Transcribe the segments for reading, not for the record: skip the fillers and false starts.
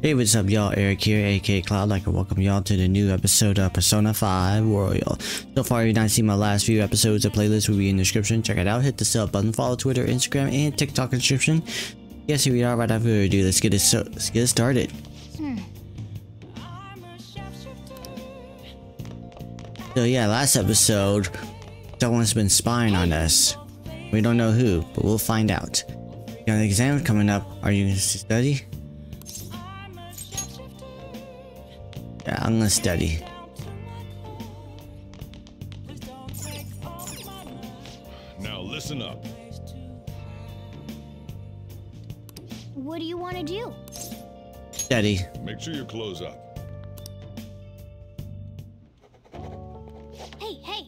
Hey, what's up y'all, Eric here, aka Cloud. I can welcome y'all to the new episode of Persona 5 Royal. So far, if you've not seen my last few episodes, the playlist will be in the description. Check it out, hit the sub button, follow Twitter, Instagram, and TikTok in the description. Yes, here we are, right after we do, let's get it started. So yeah, last episode, someone's been spying on us. We don't know who, but we'll find out. You got an exam coming up, are you going to study? Yeah, I'm gonna study. Now listen up. What do you want to do? Study. Make sure your clothes up. Hey, hey.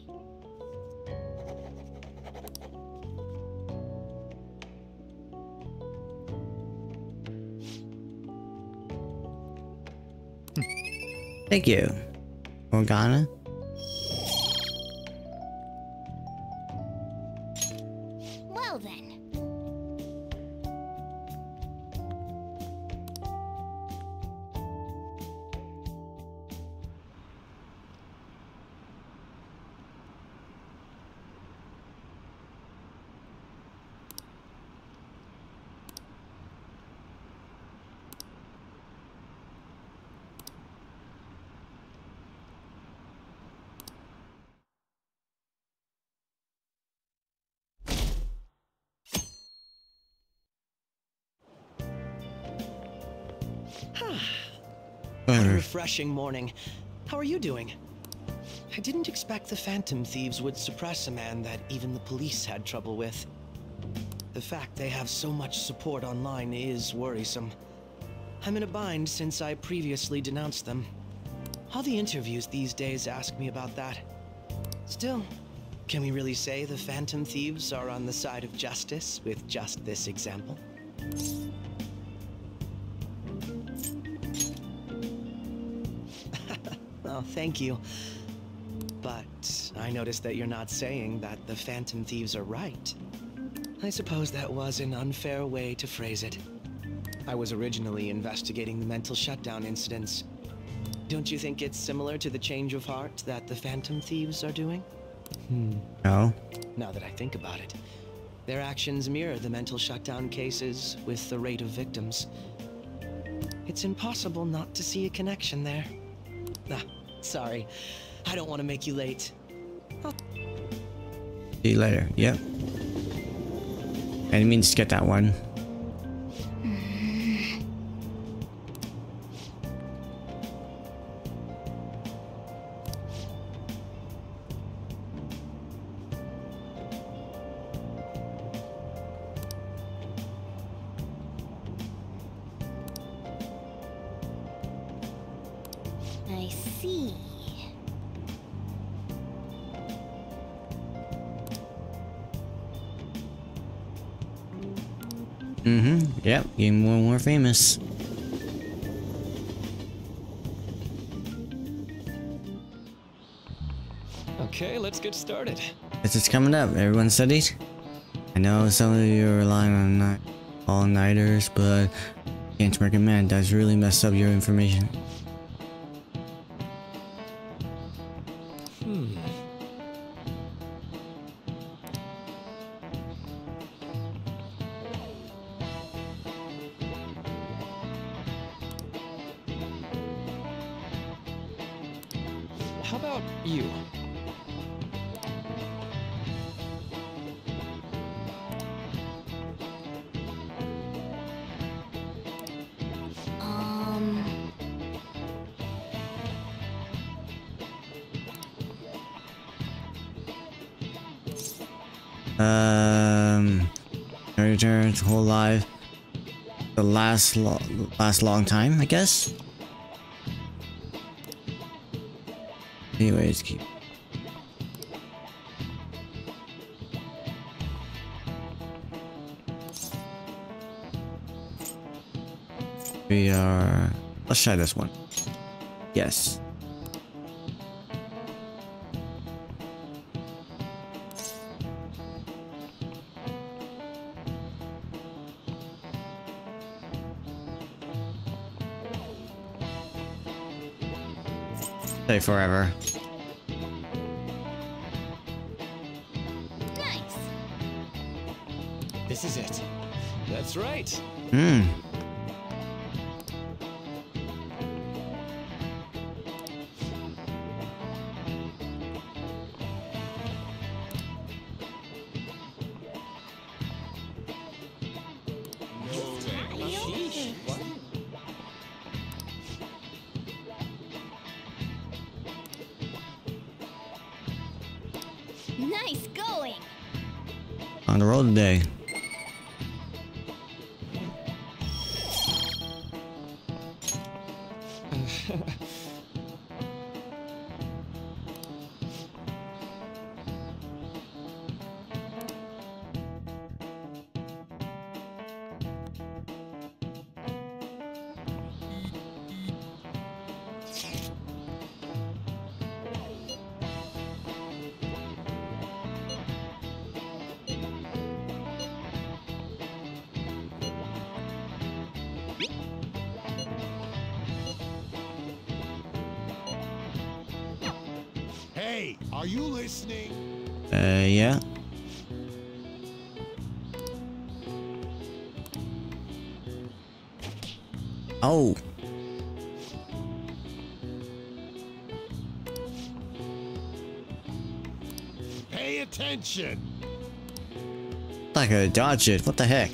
Thank you, Morgana. Well then. A refreshing morning. How are you doing? I didn't expect the Phantom Thieves would suppress a man that even the police had trouble with. The fact they have so much support online is worrisome. I'm in a bind since I previously denounced them. All the interviews these days ask me about that. Still, can we really say the Phantom Thieves are on the side of justice with just this example? Thank you. But I noticed that you're not saying that the Phantom Thieves are right. I suppose that was an unfair way to phrase it. I was originally investigating the mental shutdown incidents. Don't you think it's similar to the change of heart that the Phantom Thieves are doing? No. Now that I think about it, their actions mirror the mental shutdown cases with the rate of victims. It's impossible not to see a connection there. Ah, sorry, I don't want to make you late. I'll see you later. Yep. I didn't mean to get that one. Yep, getting more and more famous. Okay, let's get started. This is coming up. Everyone studied? I know some of you are relying on all-nighters, but I can't recommend. That's really messed up your information. How about you? Return to whole life. The last long time, I guess. Anyways, keep. We are. Let's try this one. Yes. Stay forever. Nice. This is it. That's right. Hmm. Today. Are you listening? Yeah. Oh. Pay attention. I could dodge it. What the heck?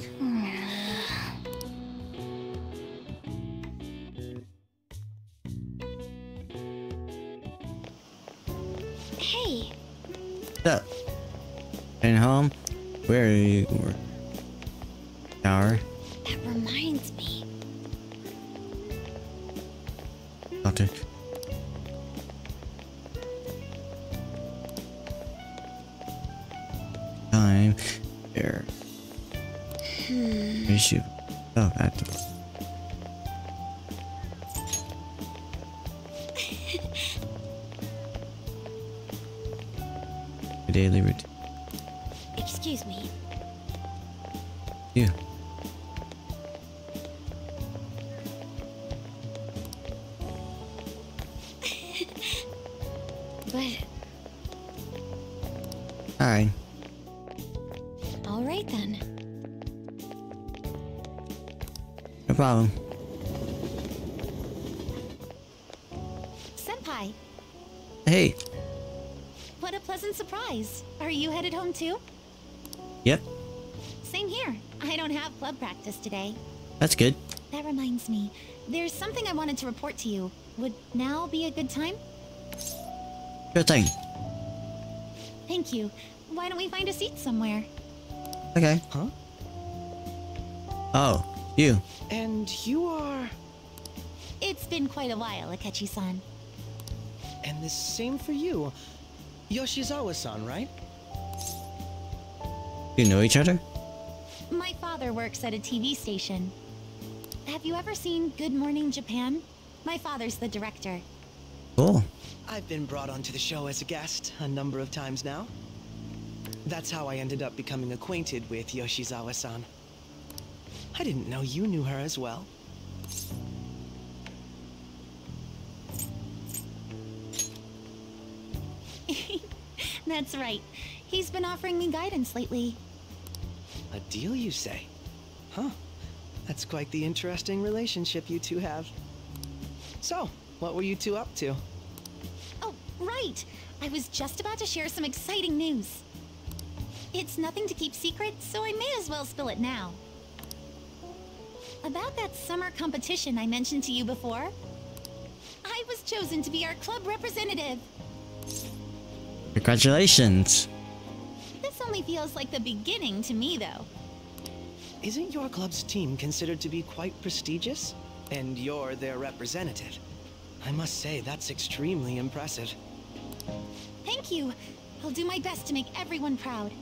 Today. That's good. That reminds me, there's something I wanted to report to you. Would now be a good time? Sure thing. Thank you. Why don't we find a seat somewhere? Okay. Huh? Oh, you. And you are... It's been quite a while, Akechi-san. And the same for you. Yoshizawa-san, right? You know each other? My father works at a TV station. Have you ever seen Good Morning Japan? My father's the director. Cool. I've been brought onto the show as a guest a number of times now. That's how I ended up becoming acquainted with Yoshizawa-san. I didn't know you knew her as well. That's right. He's been offering me guidance lately. A deal, you say? Huh. That's quite the interesting relationship you two have. So, what were you two up to? Oh, right! I was just about to share some exciting news. It's nothing to keep secret, so I may as well spill it now. About that summer competition I mentioned to you before, I was chosen to be our club representative. Congratulations! Only feels like the beginning to me, though. Isn't your club's team considered to be quite prestigious? And you're their representative. I must say, that's extremely impressive. Thank you. I'll do my best to make everyone proud.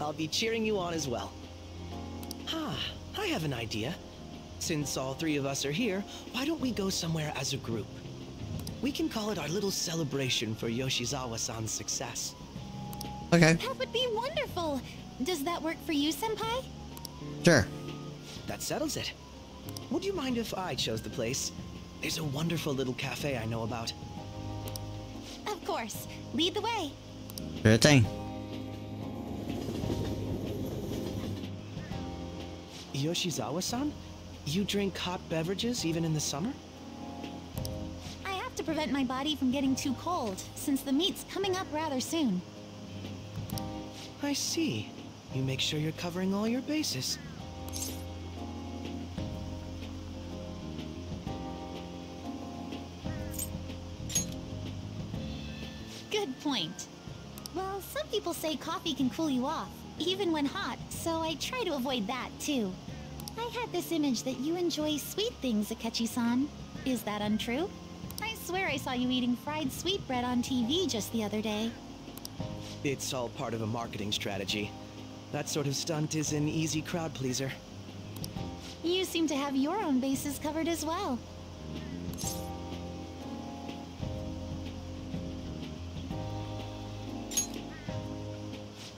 I'll be cheering you on as well. Ah, I have an idea. Since all three of us are here, why don't we go somewhere as a group? We can call it our little celebration for Yoshizawa-san's success. Okay. That would be wonderful. Does that work for you, Senpai? Sure. That settles it. Would you mind if I chose the place? There's a wonderful little cafe I know about. Of course. Lead the way. Sure thing. Yoshizawa-san, you drink hot beverages even in the summer? I have to prevent my body from getting too cold, since the meat's coming up rather soon. I see. You make sure you're covering all your bases. Good point. Well, some people say coffee can cool you off, even when hot, so I try to avoid that, too. I had this image that you enjoy sweet things, Akechi-san. Is that untrue? I swear I saw you eating fried sweetbread on TV just the other day. It's all part of a marketing strategy. That sort of stunt is an easy crowd pleaser. You seem to have your own bases covered as well.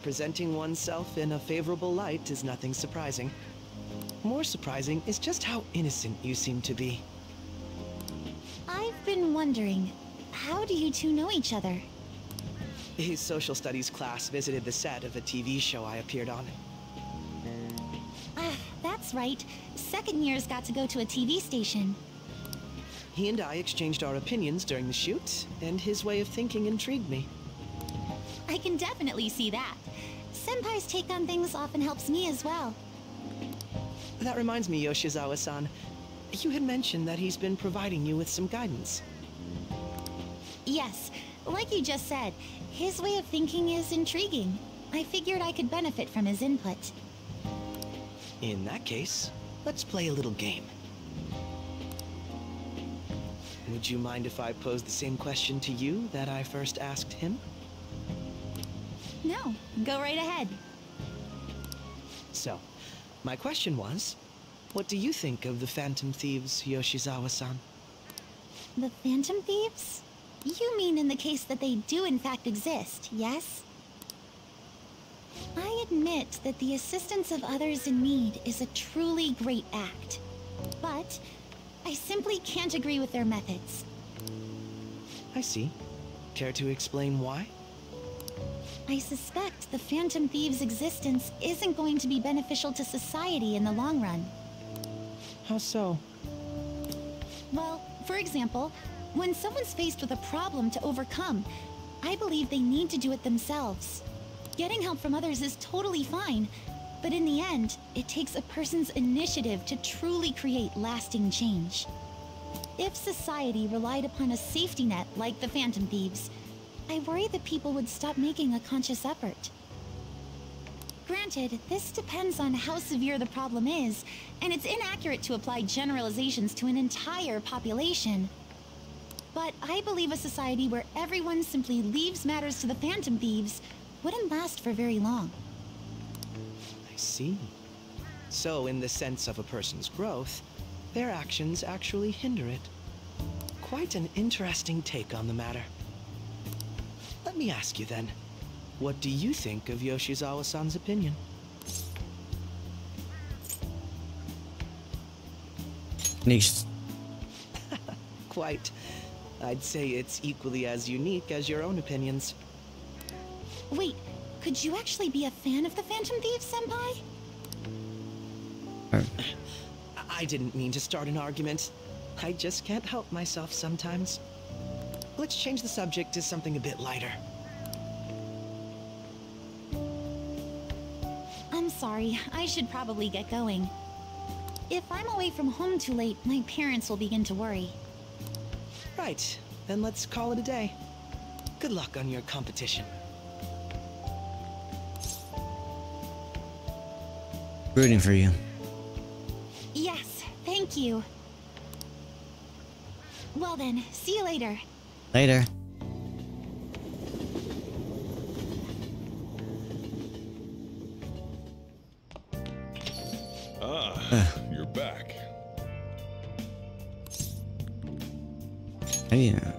Presenting oneself in a favorable light is nothing surprising. More surprising is just how innocent you seem to be. I've been wondering, how do you two know each other? His social studies class visited the set of a TV show I appeared on. Ah, that's right. Second years got to go to a TV station. He and I exchanged our opinions during the shoot, and his way of thinking intrigued me. I can definitely see that. Senpai's take on things often helps me as well. That reminds me, Yoshizawa-san. You had mentioned that he's been providing you with some guidance. Yes. Like you just said, his way of thinking is intriguing. I figured I could benefit from his input. In that case, let's play a little game. Would you mind if I pose the same question to you that I first asked him? No, go right ahead. So, my question was, what do you think of the Phantom Thieves, Yoshizawa-san? The Phantom Thieves? You mean in the case that they do in fact exist, yes? I admit that the assistance of others in need is a truly great act, but I simply can't agree with their methods. I see. Care to explain why? I suspect the Phantom Thieves' existence isn't going to be beneficial to society in the long run. How so? Well, for example, when someone's faced with a problem to overcome, I believe they need to do it themselves. Getting help from others is totally fine, but in the end, it takes a person's initiative to truly create lasting change. If society relied upon a safety net like the Phantom Thieves, I worry that people would stop making a conscious effort. Granted, this depends on how severe the problem is, and it's inaccurate to apply generalizations to an entire population. But I believe a society where everyone simply leaves matters to the Phantom Thieves wouldn't last for very long. I see. So in the sense of a person's growth, their actions actually hinder it. Quite an interesting take on the matter. Let me ask you then, what do you think of Yoshizawa-san's opinion? Nice. Quite. I'd say it's equally as unique as your own opinions. Wait, could you actually be a fan of the Phantom Thieves, Senpai? I didn't mean to start an argument. I just can't help myself sometimes. Let's change the subject to something a bit lighter. I'm sorry, I should probably get going. If I'm away from home too late, my parents will begin to worry. Right, then let's call it a day. Good luck on your competition. Rooting for you. Yes, thank you. Well then, see you later. Later. Ah, you're back. Hey. Yeah.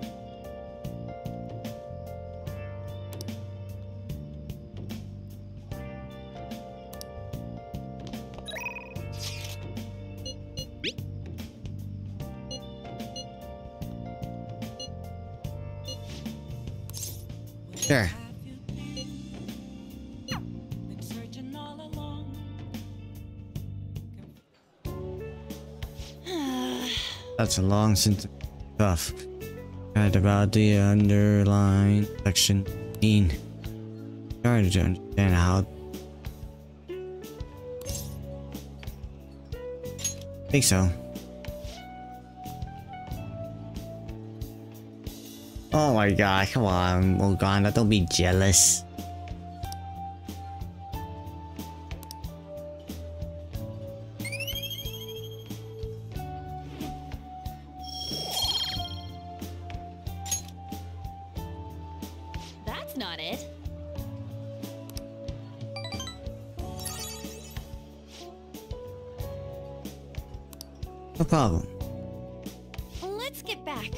Sure. That's a long sentence. Tough. Right about the underline section 15. Trying to understand how. I think so. Oh my god, come on, Morgana, don't be jealous. That's not it. No problem. Let's get back.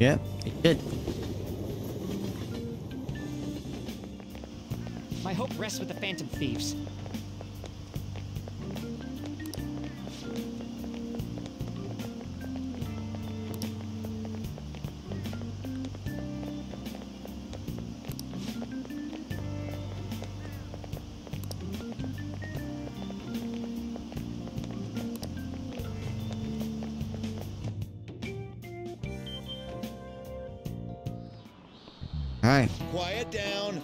Yep, it did. My hope rests with the Phantom Thieves. Alright. Quiet down.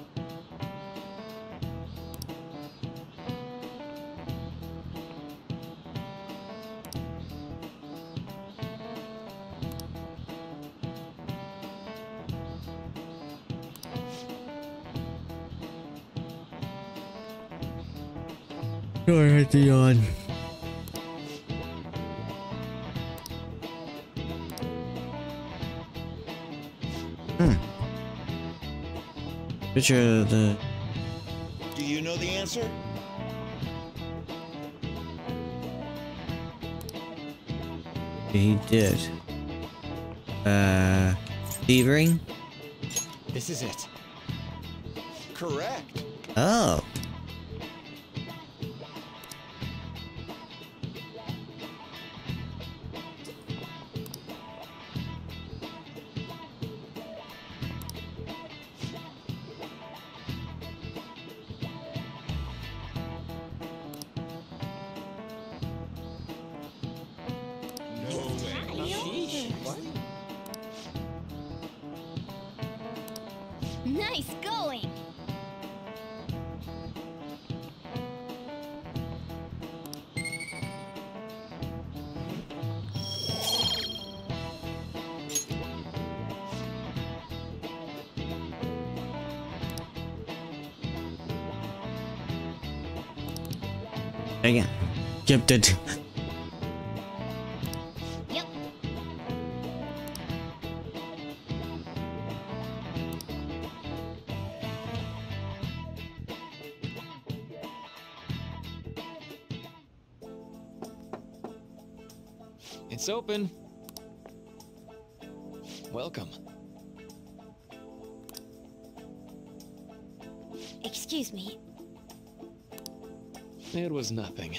Go the on. Picture the... Do you know the answer? He did. Thievery? This is it. Correct. Oh. Nice going. Again, kept it. It's open. Welcome. Excuse me. It was nothing.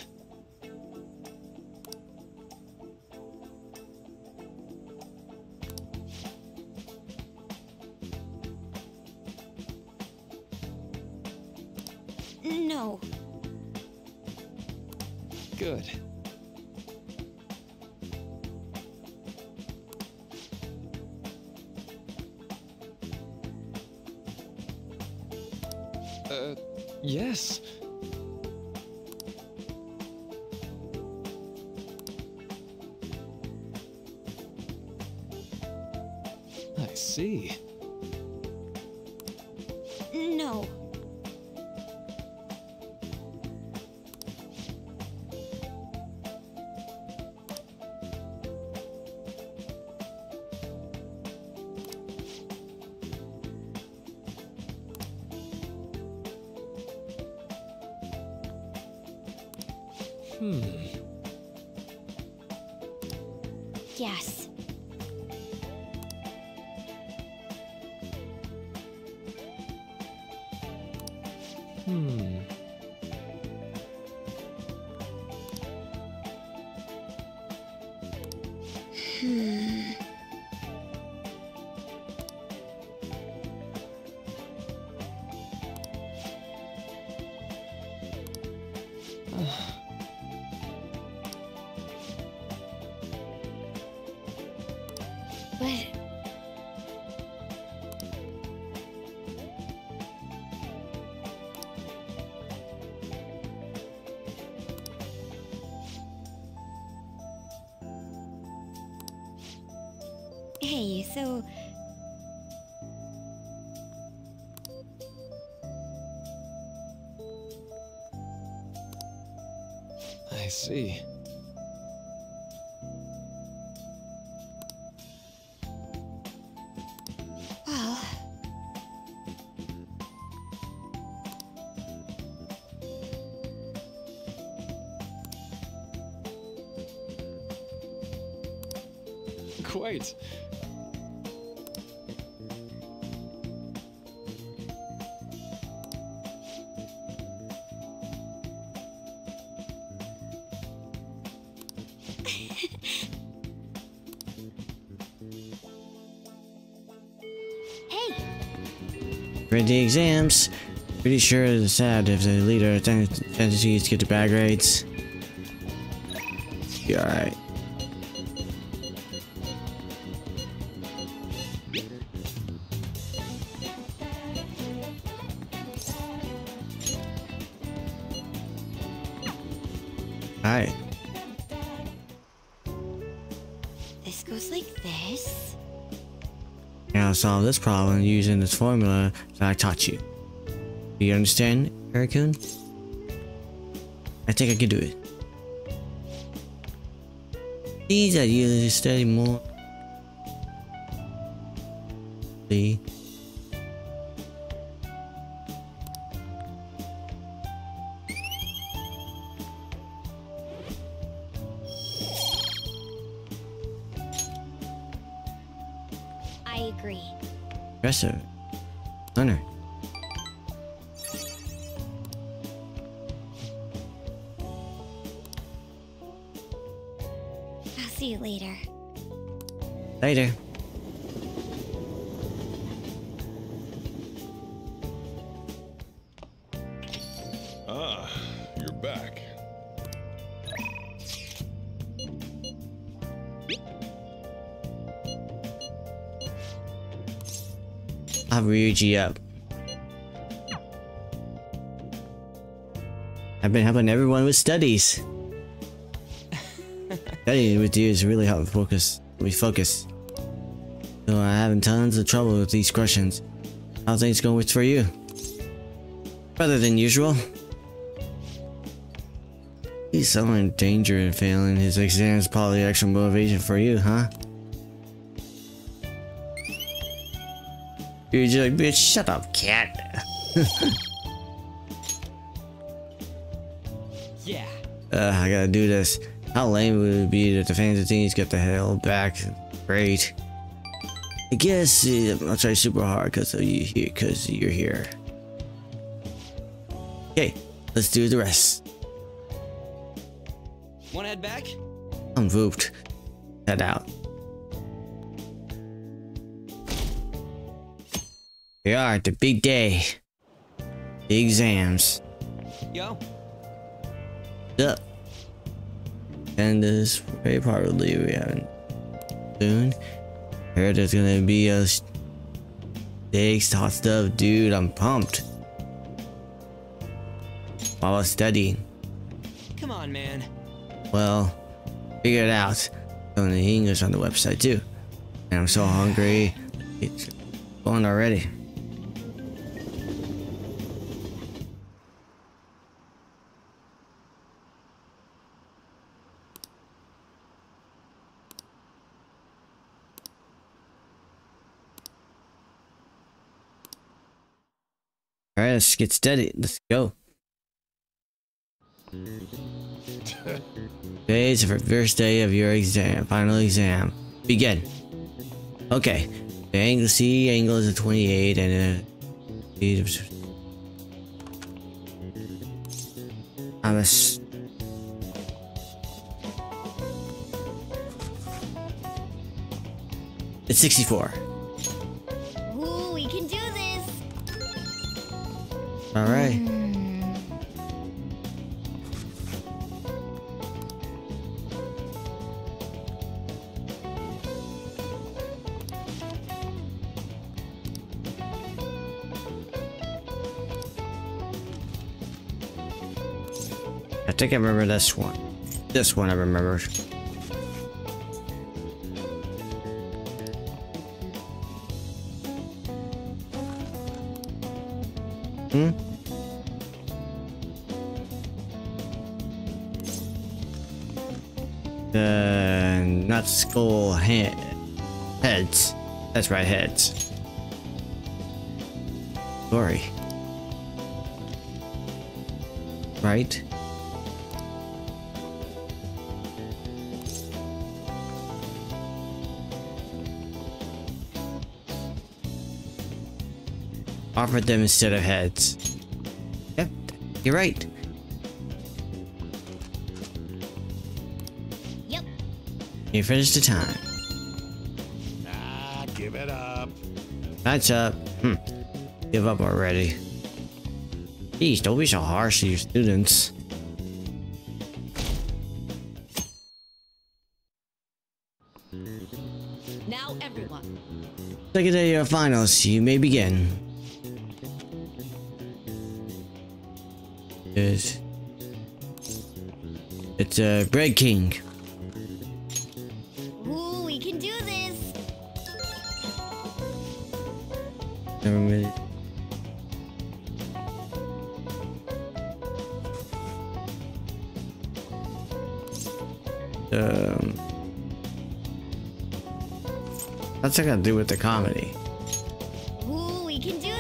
No. Good. Yes. I see. No. Yes. Hey, so... I see. Well... Quite. The exams. Pretty sure it's sad if the leader of entities get the bad grades. Be alright. Alright. This goes like this. Now solve this problem using this formula that I taught you. Do you understand, Ericune? I think I can do it. These are usually study more. See. I agree. Impressive. Hunter. I'll see you later. Later. Ah, you're back. I'll Ryuji up. I've been helping everyone with studies. Studying with you is really helping focus. We focus. So I'm having tons of trouble with these questions. How things going for you? Better than usual. He's so in danger and failing his exams. Probably extra motivation for you, huh? You're just like, bitch, shut up, cat. Yeah. I gotta do this. How lame would it be that the Phantom Thieves get the hell back? Great. I guess I'll try super hard because you're here. Okay, let's do the rest. Wanna head back? I'm vooped. Head out. We are at the big day. The exams. Yo. Up. And this very probably we haven't soon. Heard there's gonna be a stakes hot stuff, dude. I'm pumped. While I study. Come on, man. Well, figure it out. On the English on the website too. And I'm so hungry. It's gone already. Alright, let's get steady. Let's go. Days for first day of your exam, final exam. Begin. Okay. The angle, C angle is a 28 and a speed of... I'm a... It's 64. Ooh, we can do this. All right. I think I remember this one. This one I remember. Hmm? Not skull heads. That's right, heads. Sorry. Right? Offered them instead of heads. Yep, you're right. Yep. You finished the time. Nah, give it up. That's up. Give up already. Jeez, don't be so harsh to your students. Now everyone. Second day of finals, you may begin. It's a Bread King. Ooh, we can do this. Never mind. That's what I gotta do with the comedy. Ooh, we can do this.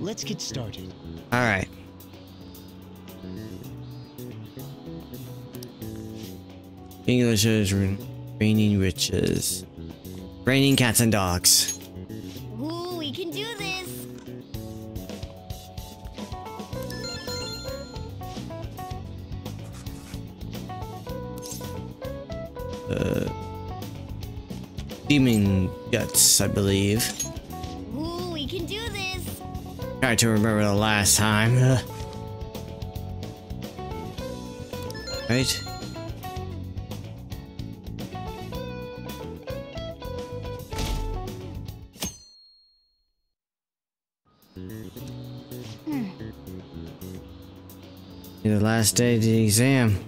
Let's get started. All right. English is raining witches, raining cats and dogs. Ooh, we can do this. Demon guts, I believe. Ooh, we can do this. Try to remember the last time. Right? The last day of the exam.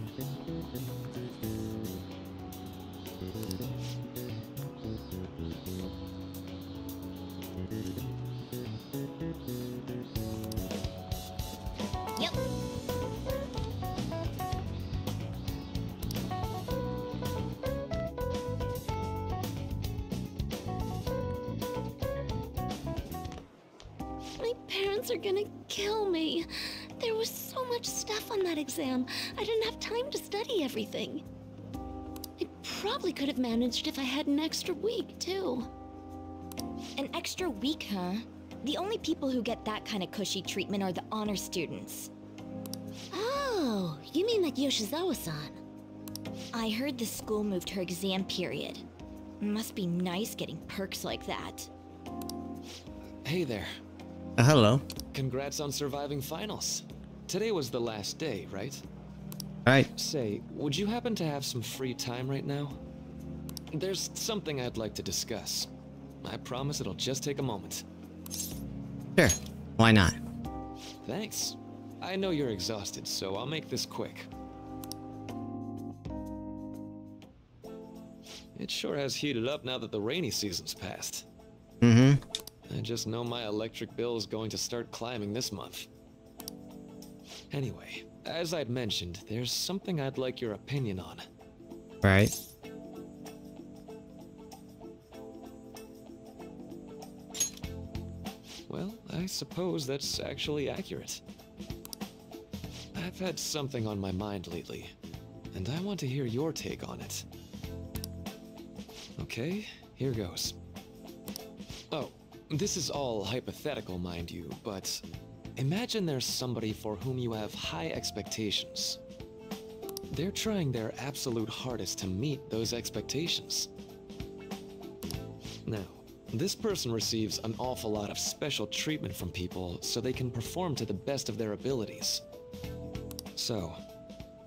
If I had an extra week, too. An extra week, huh? The only people who get that kind of cushy treatment are the honor students. Oh, you mean like Yoshizawa-san? I heard the school moved her exam period. Must be nice getting perks like that. Hey there. Hello. Congrats on surviving finals. Today was the last day, right? Right. Say, would you happen to have some free time right now? There's something I'd like to discuss. I promise it'll just take a moment. Sure. Why not? Thanks. I know you're exhausted, so I'll make this quick. It sure has heated up now that the rainy season's passed. I just know my electric bill is going to start climbing this month. Anyway, as I'd mentioned, there's something I'd like your opinion on. Right. Well, I suppose that's actually accurate. I've had something on my mind lately, and I want to hear your take on it. Okay, here goes. Oh, this is all hypothetical, mind you, but imagine there's somebody for whom you have high expectations. They're trying their absolute hardest to meet those expectations. Now, this person receives an awful lot of special treatment from people so they can perform to the best of their abilities. So,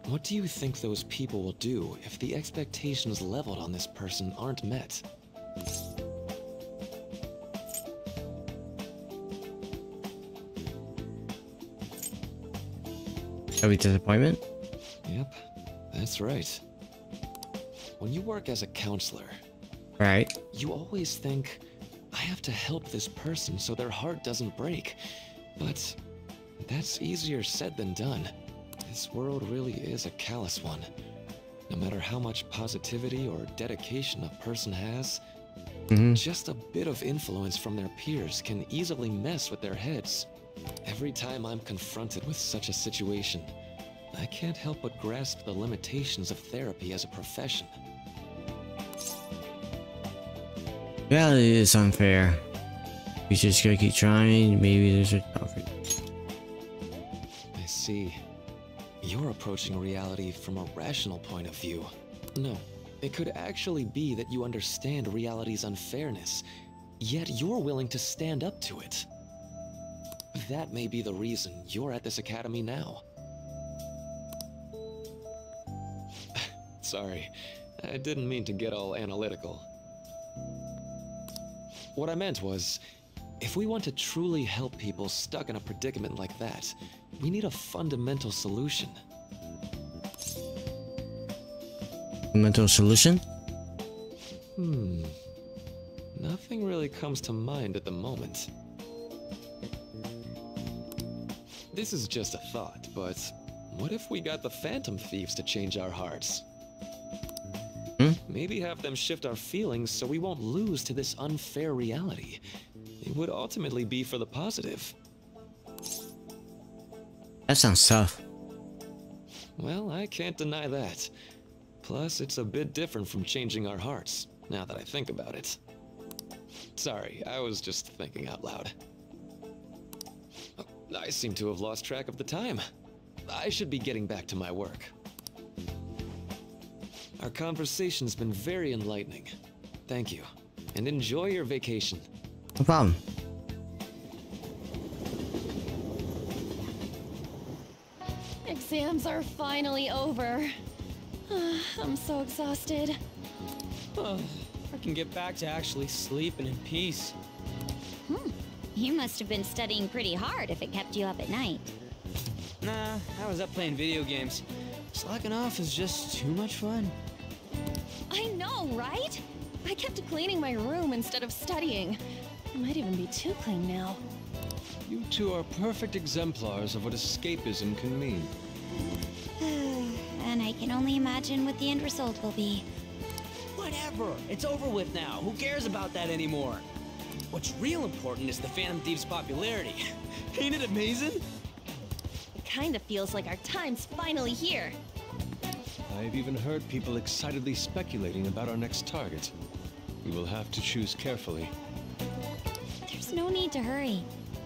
what do you think those people will do if the expectations leveled on this person aren't met? Shall we disappointment? Yep, that's right. When you work as a counselor, right, you always think, I have to help this person so their heart doesn't break. But that's easier said than done. This world really is a callous one. No matter how much positivity or dedication a person has, just a bit of influence from their peers can easily mess with their heads. Every time I'm confronted with such a situation, I can't help but grasp the limitations of therapy as a profession. Yeah, it is unfair. We just gotta keep trying. Maybe there's a conflict. I see. You're approaching reality from a rational point of view. No, it could actually be that you understand reality's unfairness, yet you're willing to stand up to it. That may be the reason you're at this academy now. Sorry, I didn't mean to get all analytical. What I meant was, if we want to truly help people stuck in a predicament like that, we need a fundamental solution. Fundamental solution? Nothing really comes to mind at the moment. This is just a thought, but what if we got the Phantom Thieves to change our hearts? Maybe have them shift our feelings so we won't lose to this unfair reality. It would ultimately be for the positive. That sounds tough. Well, I can't deny that. Plus, it's a bit different from changing our hearts, now that I think about it. Sorry, I was just thinking out loud. I seem to have lost track of the time. I should be getting back to my work. Our conversation's been very enlightening. Thank you, and enjoy your vacation. No problem. Exams are finally over. I'm so exhausted. I can get back to actually sleeping in peace. You must have been studying pretty hard if it kept you up at night. Nah, I was up playing video games. Slacking off is just too much fun. I know, right? I kept cleaning my room instead of studying. I might even be too clean now. You two are perfect exemplars of what escapism can mean. And I can only imagine what the end result will be. Whatever! It's over with now. Who cares about that anymore? What's real important is the Phantom Thieves' popularity. Ain't it amazing? It kinda feels like our time's finally here. I've even heard people excitedly speculating about our next target. We will have to choose carefully. There's no need to hurry.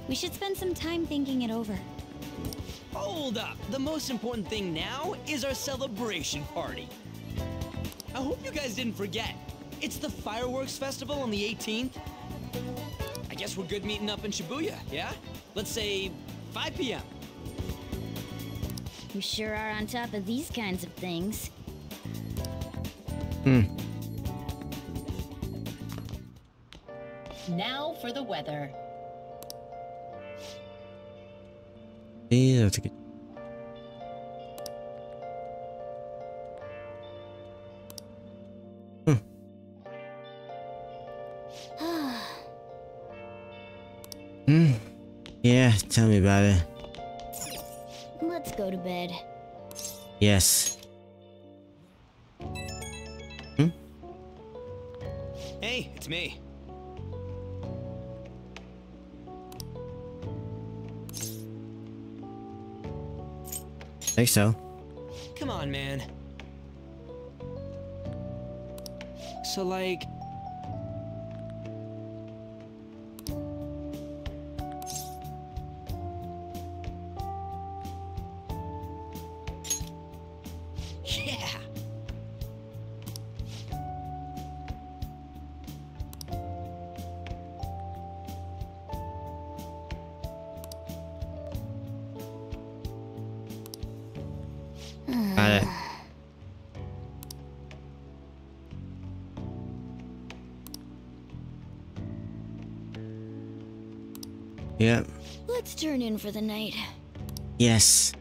We should spend some time thinking it over. Hold up! The most important thing now is our celebration party. I hope you guys didn't forget. It's the fireworks festival on the 18th. I guess we're good meeting up in Shibuya, yeah? Let's say 5 p.m. You sure are on top of these kinds of things. Now for the weather. Yeah, that's good. Yeah, tell me about it. Let's go to bed. Yes. Hey, it's me. think so. Come on, man. So, like... Yeah. Let's turn in for the night. Yes.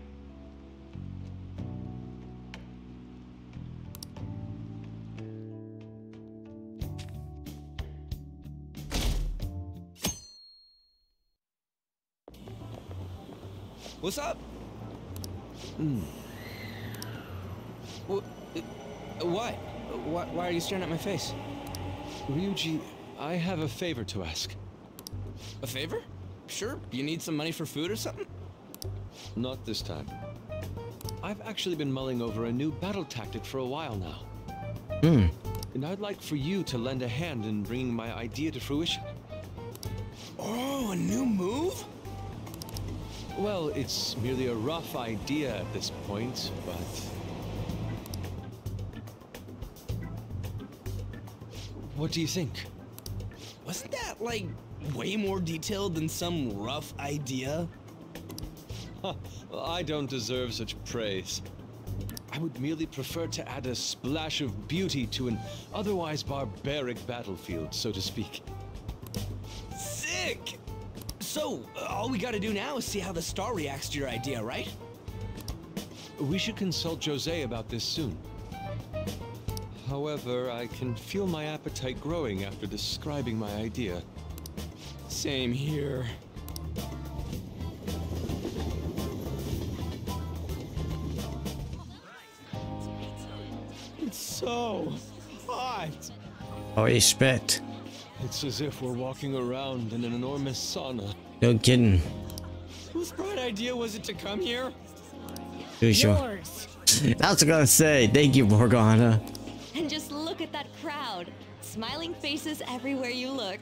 What's up? Well, why? Why are you staring at my face? Ryuji, I have a favor to ask. A favor? Sure, you need some money for food or something? Not this time. I've actually been mulling over a new battle tactic for a while now. Hmm. And I'd like for you to lend a hand in bringing my idea to fruition. Oh, a new move? Well, it's merely a rough idea at this point, but... What do you think? Wasn't that, like... way more detailed than some rough idea? Huh, well, I don't deserve such praise. I would merely prefer to add a splash of beauty to an otherwise barbaric battlefield, so to speak. Sick! So, all we gotta do now is see how the star reacts to your idea, right? We should consult Jose about this soon. However, I can feel my appetite growing after describing my idea. Same here. It's so hot. Oh, respect. It's as if we're walking around in an enormous sauna. No kidding. Whose bright idea was it to come here? Too sure. I was gonna say, thank you, Morgana. And just look at that crowd. Smiling faces everywhere you look.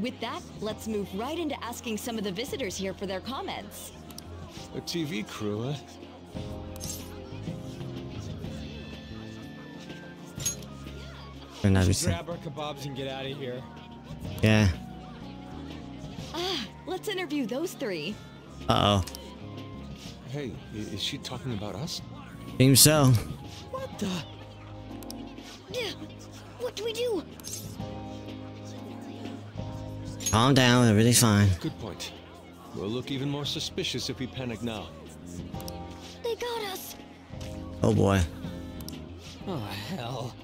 With that, let's move right into asking some of the visitors here for their comments. A TV crew, eh? Just grab our kebabs and get out of here. Yeah. Ah, let's interview those three. Uh-oh. Hey, is she talking about us? Seems so. What the? Yeah. What do we do? Calm down, everything's fine. Good point. We'll look even more suspicious if we panic now. They got us. Oh boy. Oh hell.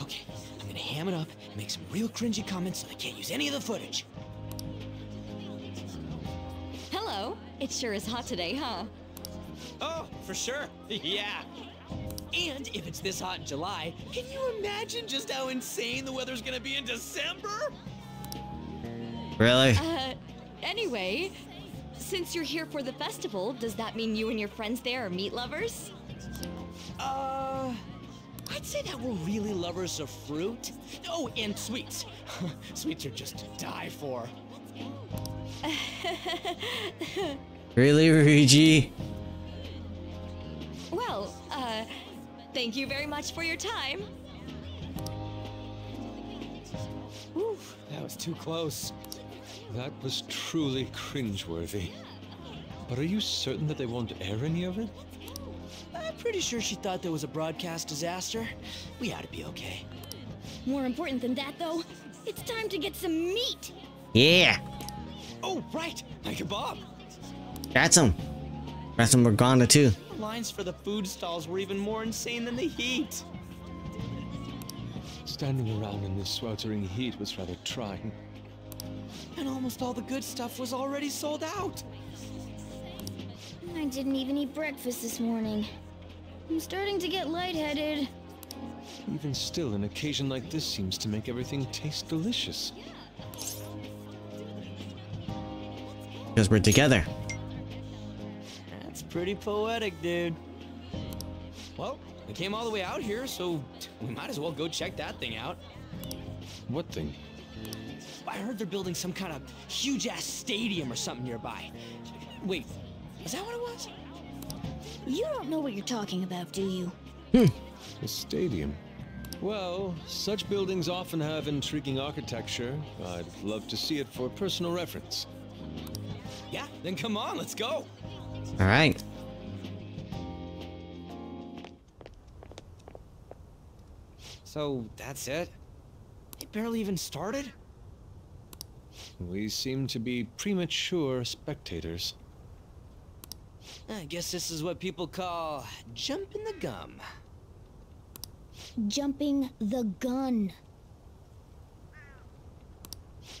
Okay, I'm gonna ham it up and make some real cringy comments so I can't use any of the footage. Hello. It sure is hot today, huh? Oh, for sure. Yeah. And if it's this hot in July, can you imagine just how insane the weather's gonna be in December? Really? Anyway, since you're here for the festival, does that mean you and your friends there are meat lovers? I'd say that we're really lovers of fruit. Oh, and sweets. Sweets are just to die for. Really, Ryuji? Well, thank you very much for your time. Oof, that was too close. That was truly cringeworthy. But are you certain that they won't air any of it? I'm pretty sure she thought there was a broadcast disaster. We ought to be okay. More important than that, though, it's time to get some meat. Yeah. Oh, right. My kebab. That's him. That's some Morgana, too. The lines for the food stalls were even more insane than the heat. Standing around in this sweltering heat was rather trying. And almost all the good stuff was already sold out. I didn't even eat breakfast this morning. I'm starting to get lightheaded. Even still, an occasion like this seems to make everything taste delicious. Because we're together. That's Pretty poetic, dude. Well, we came all the way out here, so we might as well go check that thing out. What thing? I heard they're building some kind of huge-ass stadium or something nearby. Wait, is that what it was? You don't know what you're talking about, do you? A stadium. Well, such buildings often have intriguing architecture. I'd love to see it for personal reference. Yeah, then come on, let's go. All right. So that's it? It barely even started? We seem to be premature spectators. I guess this is what people call jumping the gun. Jumping the gun.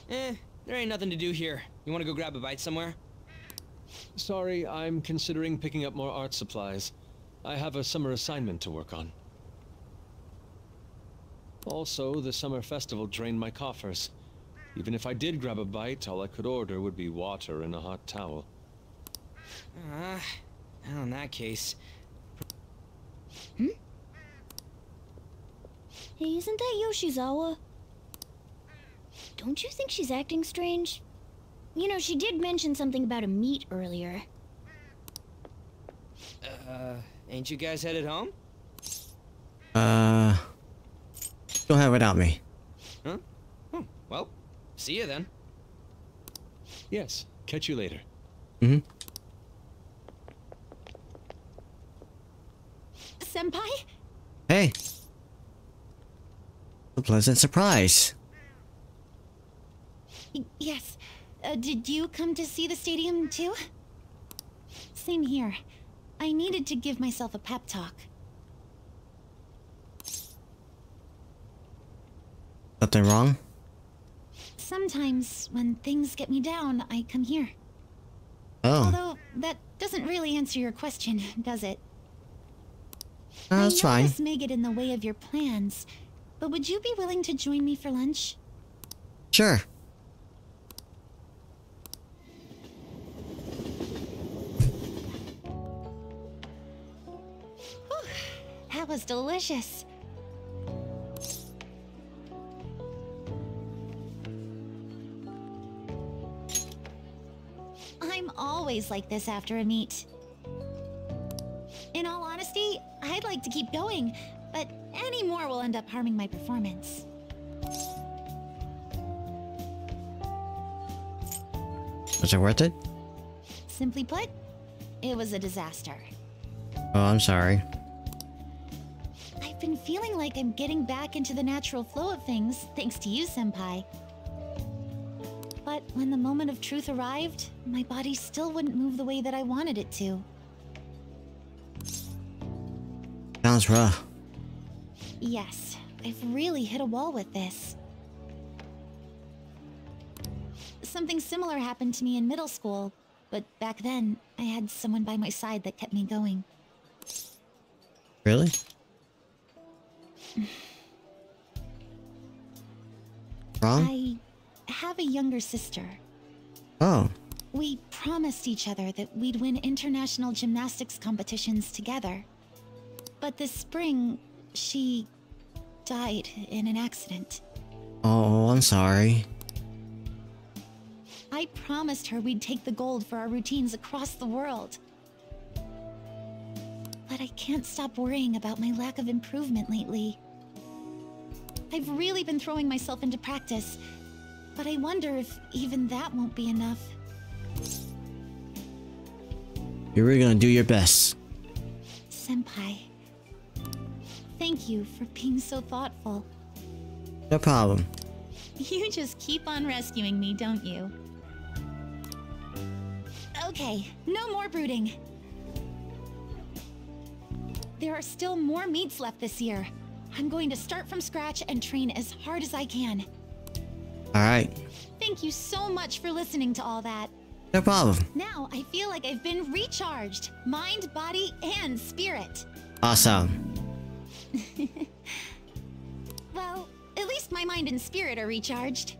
There ain't nothing to do here. You want to go grab a bite somewhere? Sorry, I'm considering picking up more art supplies. I have a summer assignment to work on. Also, the summer festival drained my coffers. Even if I did grab a bite, all I could order would be water and a hot towel. Well, in that case... Hey, isn't that Yoshizawa? Don't you think she's acting strange? You know, she did mention something about a meet earlier. Ain't you guys headed home? Go ahead without me. Huh? Oh, well, see you then. Yes, catch you later. Mm-hmm. Senpai? Hey. A pleasant surprise. Yes. Did you come to see the stadium too? Same here. I needed to give myself a pep talk. Something wrong? Sometimes when things get me down, I come here. Oh. Although that doesn't really answer your question, does it? No, it's fine. I know this may get in the way of your plans, but would you be willing to join me for lunch? Sure. That was delicious. I'm always like this after a meet. In all honesty, I'd like to keep going, but any more will end up harming my performance. Was it worth it? Simply put, it was a disaster. Oh, I'm sorry. I've been feeling like I'm getting back into the natural flow of things, thanks to you, Senpai. But when the moment of truth arrived, my body still wouldn't move the way that I wanted it to. Sounds rough. Yes, I've really hit a wall with this. Something similar happened to me in middle school, but back then, I had someone by my side that kept me going. Really? Wrong? I have a younger sister. Oh. We promised each other that we'd win international gymnastics competitions together. But this spring, she died in an accident. Oh, I'm sorry. I promised her we'd take the gold for our routines across the world. But I can't stop worrying about my lack of improvement lately. I've really been throwing myself into practice, but I wonder if even that won't be enough. You're really gonna do your best. Senpai, thank you for being so thoughtful. No problem. You just keep on rescuing me, don't you? Okay, no more brooding. There are still more meets left this year. I'm going to start from scratch and train as hard as I can. All right. Thank you so much for listening to all that. No problem. Now I feel like I've been recharged. Mind, body, and spirit. Awesome. Well, at least my mind and spirit are recharged.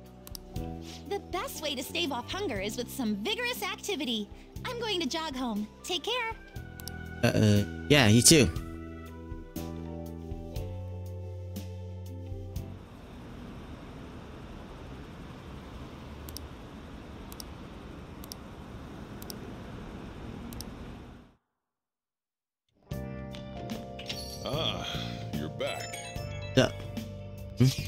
The best way to stave off hunger is with some vigorous activity. I'm going to jog home. Take care. Yeah, you too. Ah, you're back. Yeah. Hmm?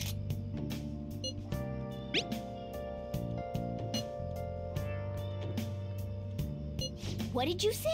What did you say?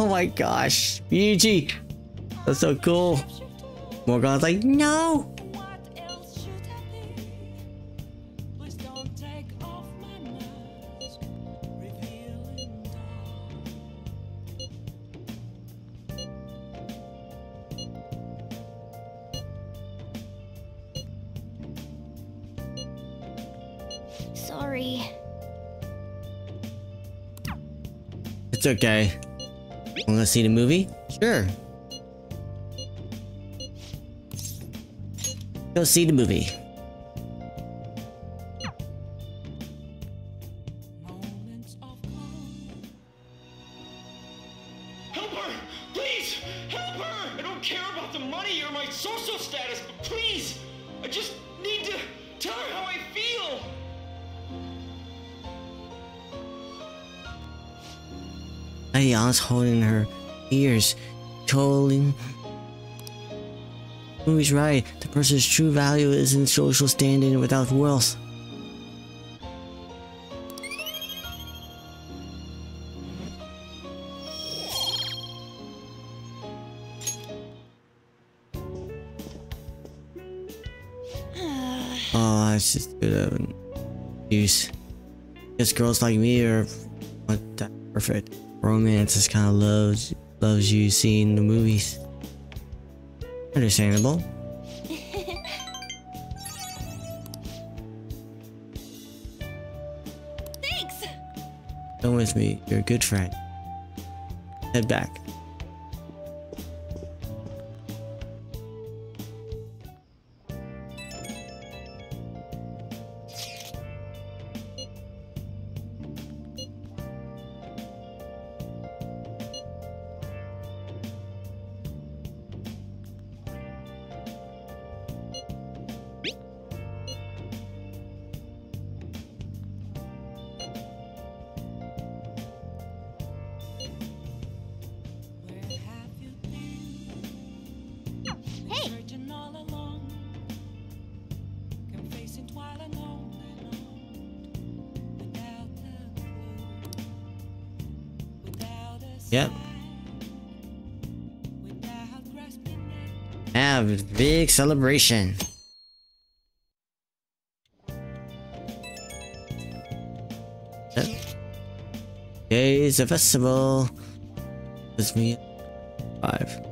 Oh my gosh, Ryuji, that's so cool. Morgana's like, no. Sorry. It's okay. Want to see the movie? Sure. Go see the movie. Help her! Please! Help her! I don't care about the money or my social status, but please! I just need to tell her how I feel! Ayana's holding her ears, trolling. Who's right? The person's true value isn't social standing without wealth. Oh, it's just an excuse. Guess girls like me are not that perfect. Romance just kind of loves you seeing the movies. Understandable. Thanks. Come with me, you're a good friend. Head back. Yep. Have a big celebration. Yep. Today's a festival. Let's meet 5.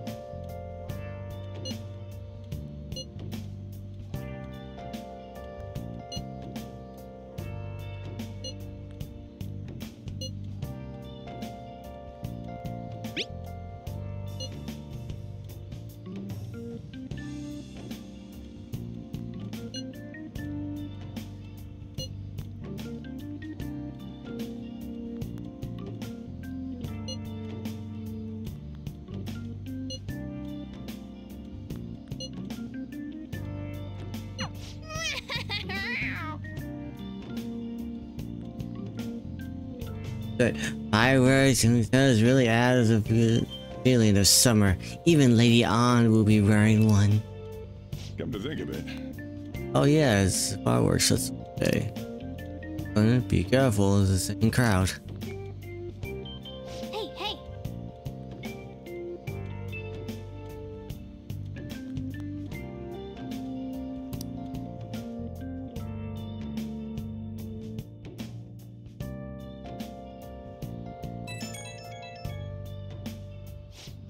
But fireworks and does really add to the feeling of summer. Even Lady An will be wearing one. Come to think of it. Oh yeah, it's fireworks today. Be careful, it's the same crowd.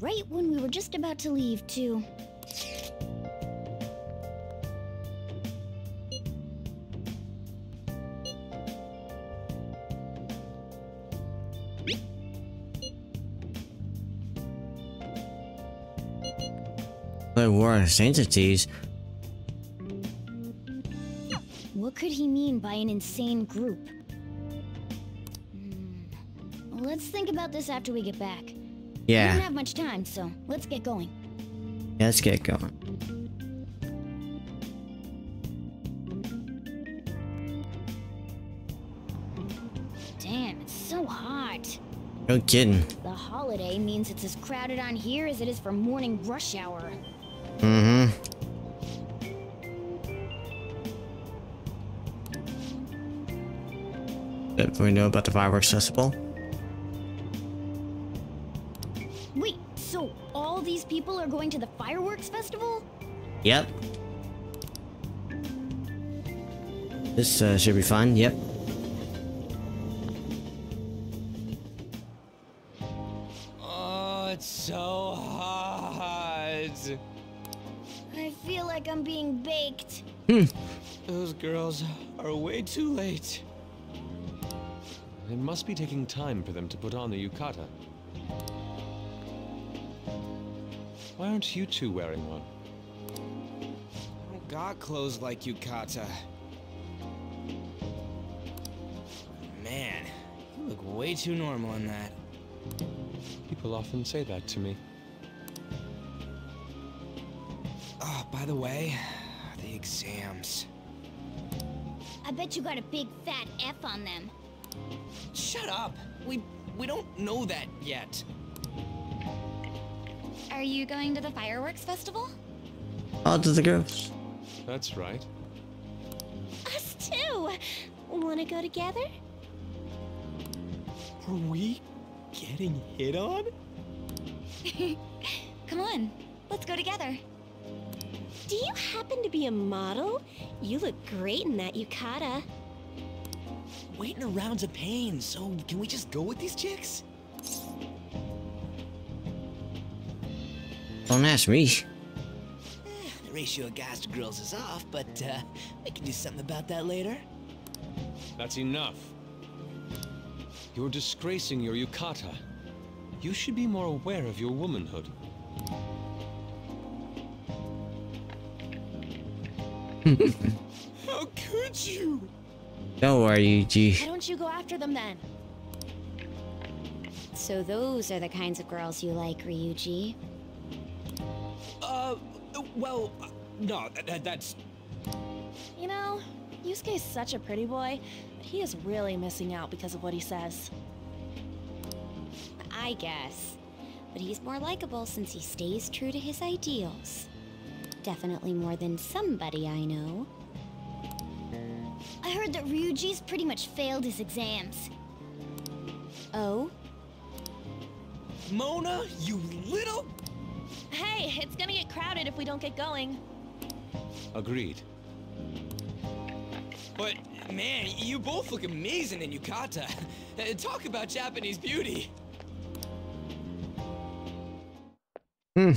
right when we were just about to leave, too. They weren't entities. What could he mean by an insane group? Let's think about this after we get back. Yeah. We don't have much time, so let's get going. Yeah, let's get going. Damn, it's so hot. No kidding. The holiday means it's as crowded on here as it is for morning rush hour. Mm-hmm. Did we know about the fireworks festival? Wait, so all these people are going to the fireworks festival? Yep. This should be fun, yep. Oh, it's so hot. I feel like I'm being baked. Those girls are way too late. It must be taking time for them to put on the yukata. Why aren't you two wearing one? I don't got clothes like yukata. Man, you look way too normal in that. People often say that to me. Oh, by the way, the exams. I bet you got a big fat F on them. Shut up! We don't know that yet. Are you going to the fireworks festival? Oh, to the girls. That's right. Us too. Wanna go together? Are we getting hit on? Come on, let's go together. Do you happen to be a model? You look great in that yukata. Waiting around's a pain, so can we just go with these chicks? Don't ask me. The ratio of guys to girls is off, but we can do something about that later. That's enough. You're disgracing your yukata. You should be more aware of your womanhood. How could you? Don't worry, Yuji. Why don't you go after them then? So those are the kinds of girls you like, Ryuji. Well, no, that's... You know, Yusuke's such a pretty boy, but he is really missing out because of what he says. I guess. But he's more likable since he stays true to his ideals. Definitely more than somebody I know. I heard that Ryuji's pretty much failed his exams. Oh? Mona, you little... Hey, it's gonna get crowded if we don't get going. Agreed. But, man, you both look amazing in yukata. Talk about Japanese beauty. Hmm.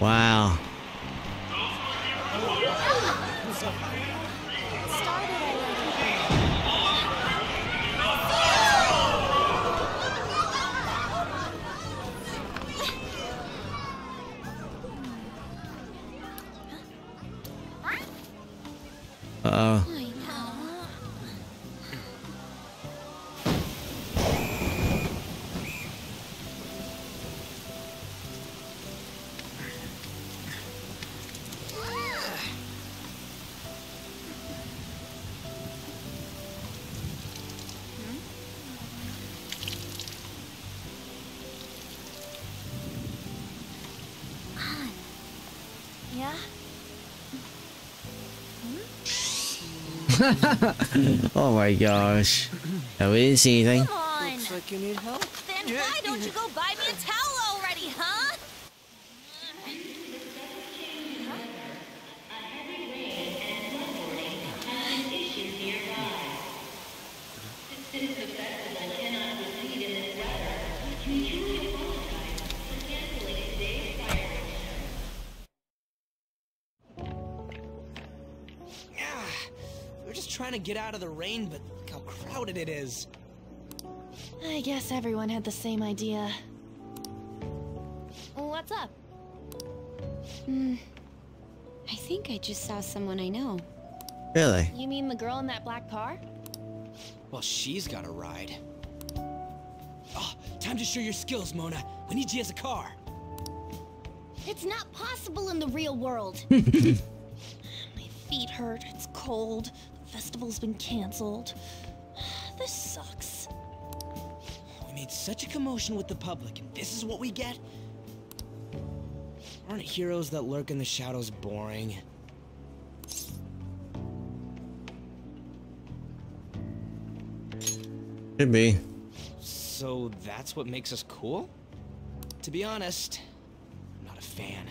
Wow. Uh-oh. Oh my gosh. No, we didn't see anything. Come on. Looks like you need help. Then why don't you go buy me a towel already, huh? We're just trying to get out of the rain, but look how crowded it is. I guess everyone had the same idea. What's up? I think I just saw someone I know. Really? You mean the girl in that black car? Well, she's got a ride. Oh, time to show your skills, Mona. We need you as a car. It's not possible in the real world. My feet hurt. It's cold. The festival's been canceled. This sucks. We made such a commotion with the public, and this is what we get? Aren't heroes that lurk in the shadows boring? Could be. So that's what makes us cool? To be honest, I'm not a fan.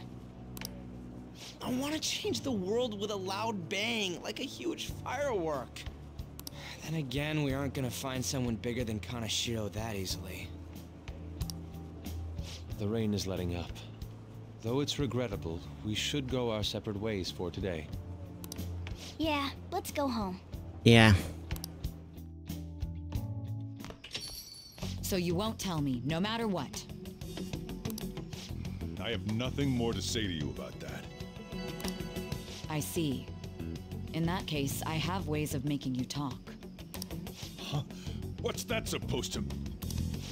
I want to change the world with a loud bang, like a huge firework. Then again, we aren't gonna find someone bigger than Kaneshiro that easily. The rain is letting up. Though it's regrettable, we should go our separate ways for today. Yeah, let's go home. Yeah. So you won't tell me, no matter what. I have nothing more to say to you about that. I see. In that case, I have ways of making you talk. Huh? What's that supposed to mean?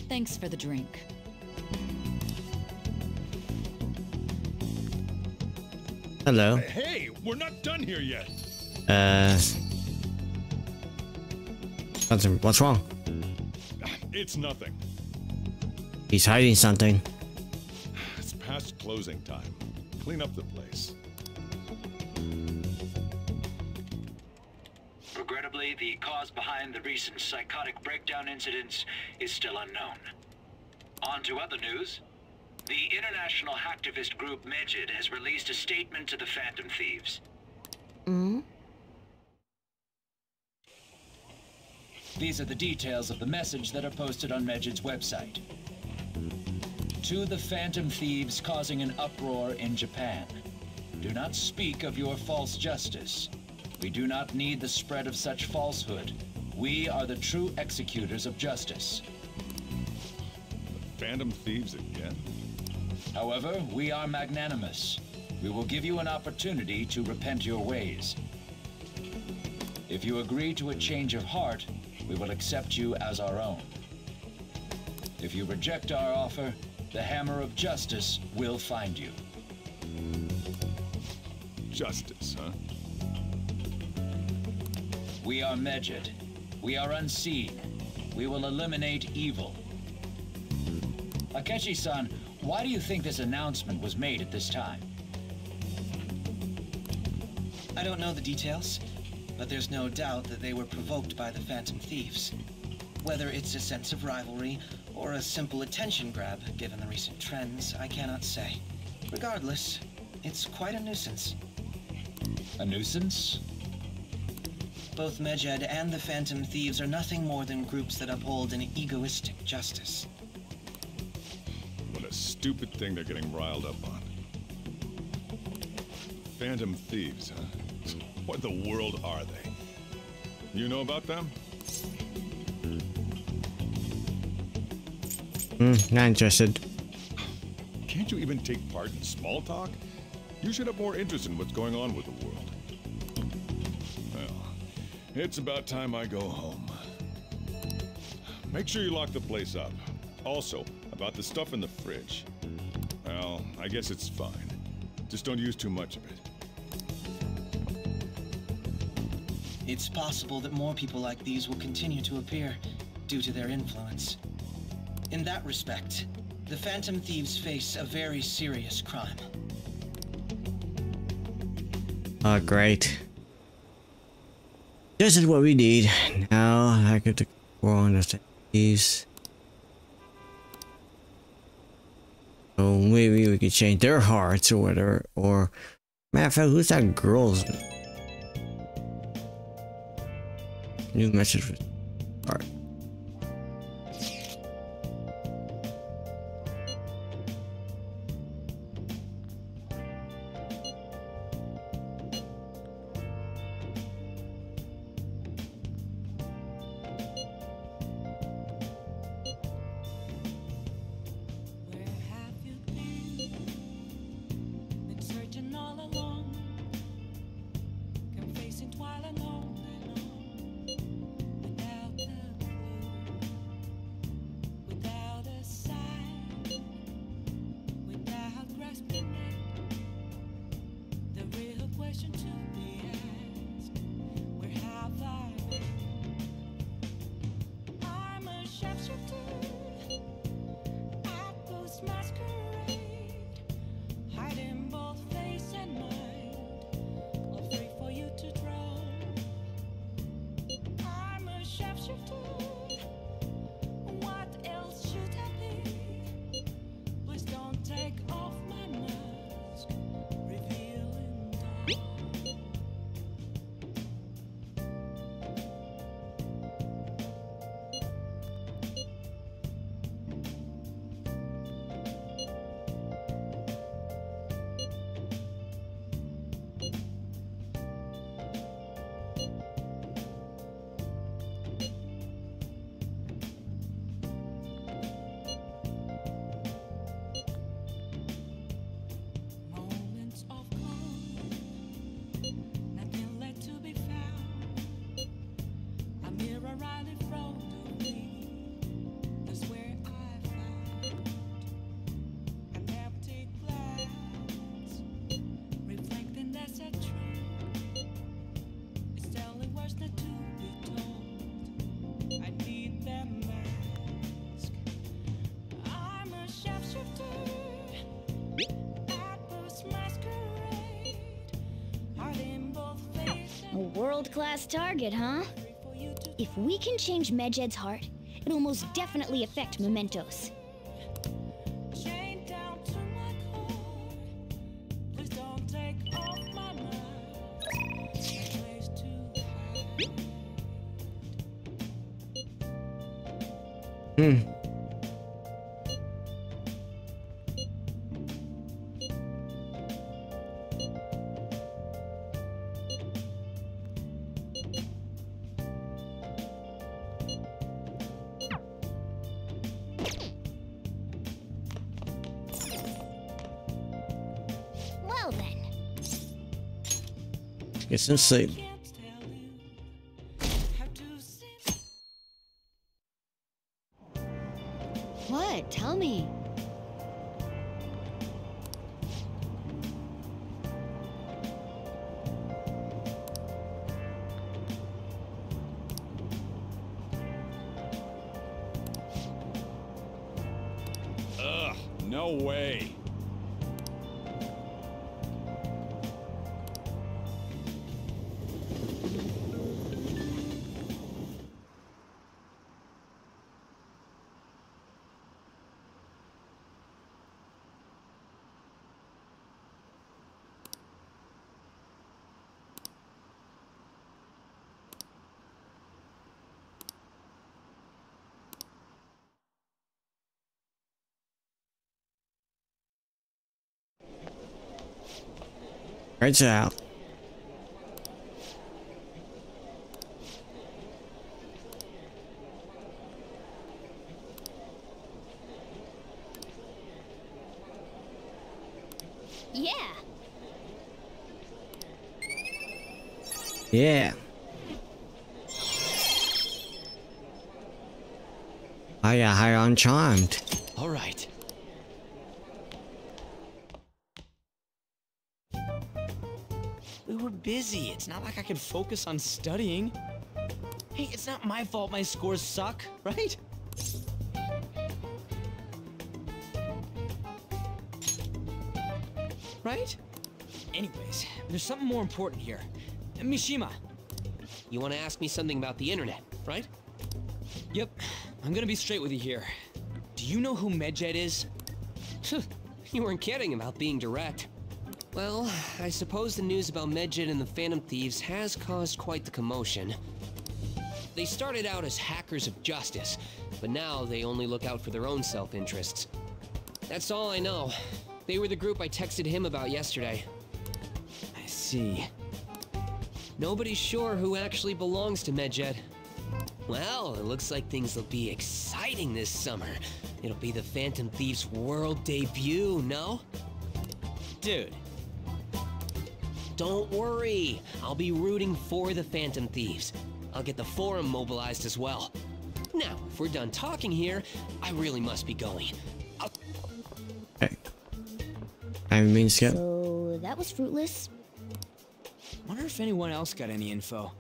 Thanks for the drink. Hello. Hey, we're not done here yet. What's wrong? It's nothing. He's hiding something. It's past closing time. Clean up the place. Regrettably, the cause behind the recent psychotic breakdown incidents is still unknown. On to other news. The international hacktivist group Medjed has released a statement to the Phantom Thieves. Mm? These are the details of the message that are posted on Medjed's website. To the Phantom Thieves causing an uproar in Japan. Do not speak of your false justice. We do not need the spread of such falsehood. We are the true executors of justice. The Phantom Thieves again? However, we are magnanimous. We will give you an opportunity to repent your ways. If you agree to a change of heart, we will accept you as our own. If you reject our offer, the hammer of justice will find you. Justice, huh? We are Medjed. We are unseen. We will eliminate evil. Akechi-san, why do you think this announcement was made at this time? I don't know the details, but there's no doubt that they were provoked by the Phantom Thieves. Whether it's a sense of rivalry or a simple attention grab, given the recent trends, I cannot say. Regardless, it's quite a nuisance. A nuisance? Both Medjed and the Phantom Thieves are nothing more than groups that uphold an egoistic justice. What a stupid thing they're getting riled up on. Phantom Thieves, huh? What in the world are they? You know about them? Not interested. Can't you even take part in small talk? You should have more interest in what's going on with the world. Well, it's about time I go home. Make sure you lock the place up. Also, about the stuff in the fridge. Well, I guess it's fine. Just don't use too much of it. It's possible that more people like these will continue to appear due to their influence. In that respect, the Phantom Thieves face a very serious crime. Oh, great. This is what we need. Now I get to go on the thieves. So maybe we could change their hearts or whatever. Or, matter of fact, who's that girl's new message? All right. A world-class target, huh? If we can change Medjed's heart, it'll most definitely affect Mementos. Hmm. Well then. It's insane. Great job. Yeah. Yeah. Hiya, I'm charmed. All right. Busy. It's not like I can focus on studying. Hey, it's not my fault my scores suck, right? Right? Anyways, there's something more important here. Mishima, you want to ask me something about the internet, right? Yep. I'm gonna be straight with you here. Do you know who Medjed is? You weren't kidding about being direct. Well, I suppose the news about Medjed and the Phantom Thieves has caused quite the commotion. They started out as hackers of justice, but now they only look out for their own self-interests. That's all I know. They were the group I texted him about yesterday. I see. Nobody's sure who actually belongs to Medjed. Well, it looks like things will be exciting this summer. It'll be the Phantom Thieves' world debut, no? Dude. Don't worry, I'll be rooting for the Phantom Thieves. I'll get the forum mobilized as well. Now, if we're done talking here, I really must be going. Hey. I mean, Skip. So, that was fruitless. Wonder if anyone else got any info.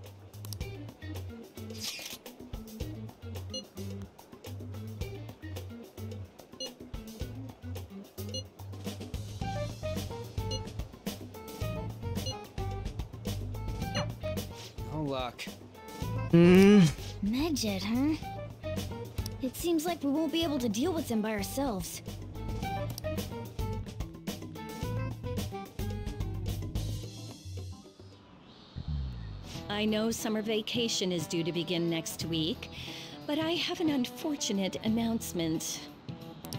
Medjed, huh? It seems like we won't be able to deal with them by ourselves. I know summer vacation is due to begin next week, but I have an unfortunate announcement.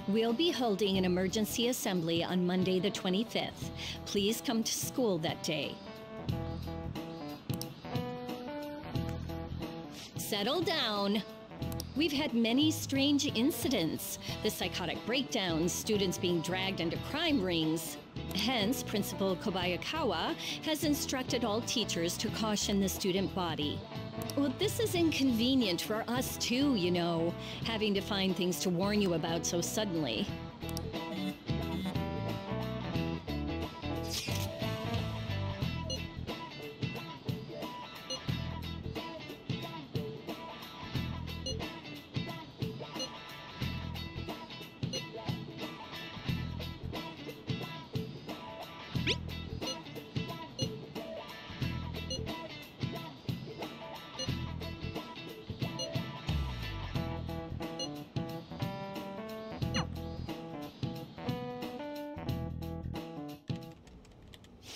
We'll be holding an emergency assembly on Monday the 25th. Please come to school that day. Settle down. We've had many strange incidents. The psychotic breakdowns, students being dragged into crime rings. Hence, Principal Kobayakawa has instructed all teachers to caution the student body. Well, this is inconvenient for us too, you know, having to find things to warn you about so suddenly.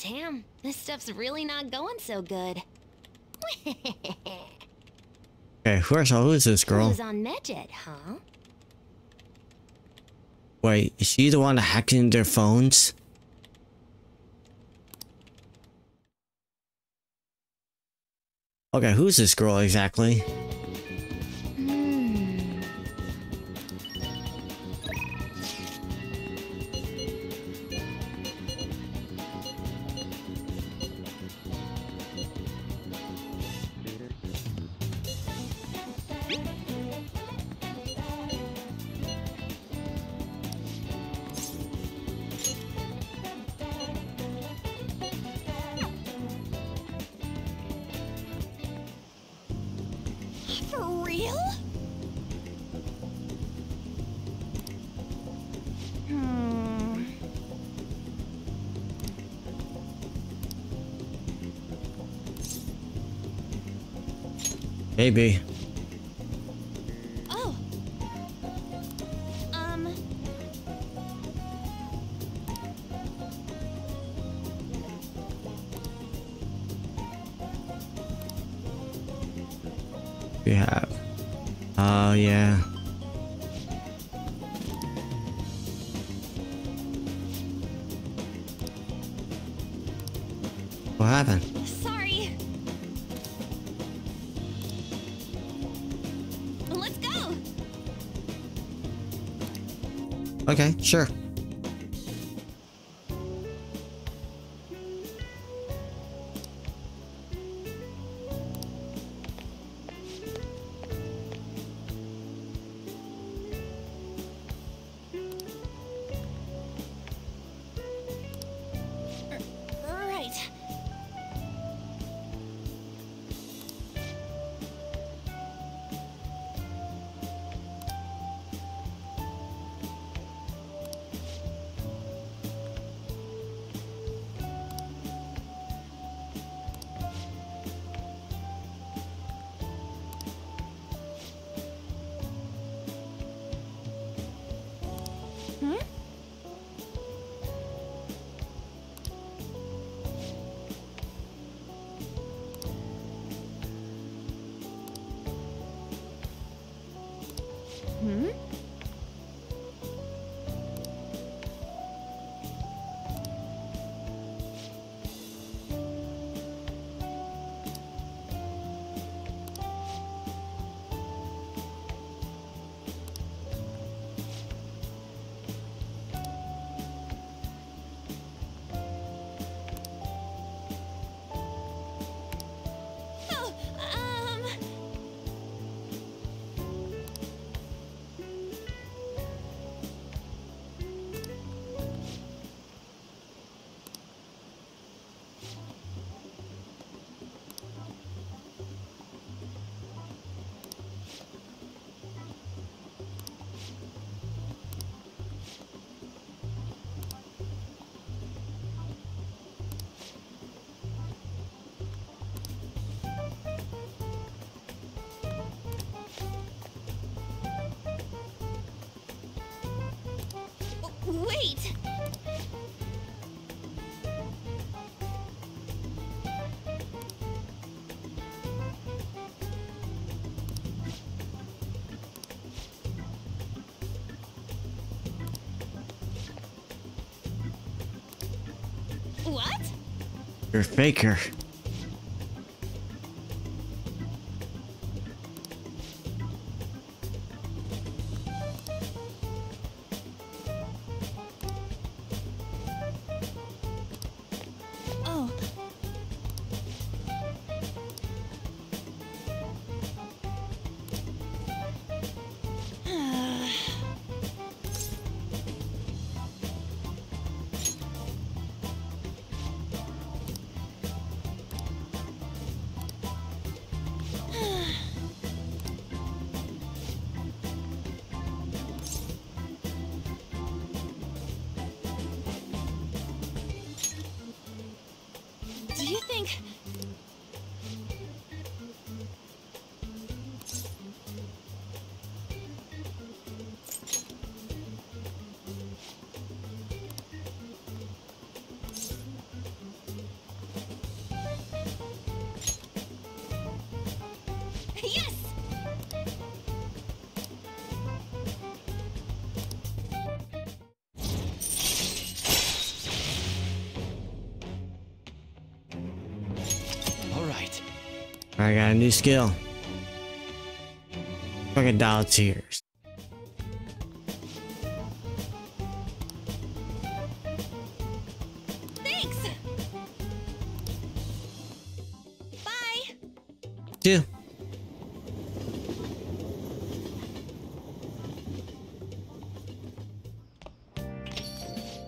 Damn, this stuff's really not going so good. Okay, first of all, who is this girl? Who's on Medjed, huh? Wait, is she the one hacking their phones? Okay, who's this girl exactly? Maybe. Oh. We have. Oh, yeah. What happened? Okay, sure. Wait! What? You're a faker. Yes! All right. I got a new skill. Crocodile tears. Too.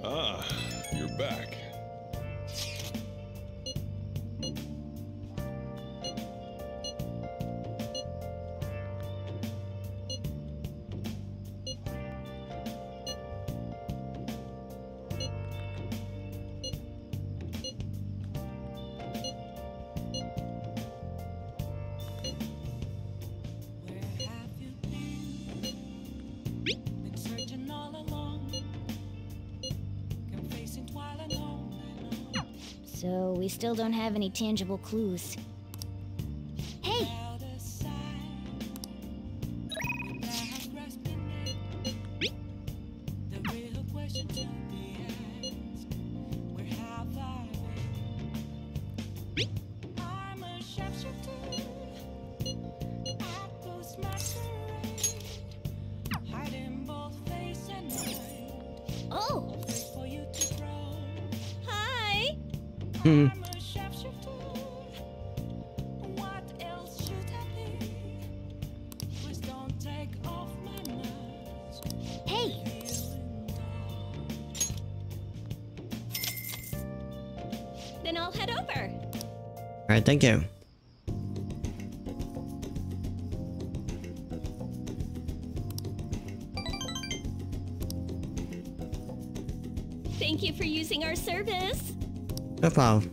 Ah, you're back. Still don't have any tangible clues. Hey! Oh! Hmm. Alright, thank you. Thank you for using our service. No problem.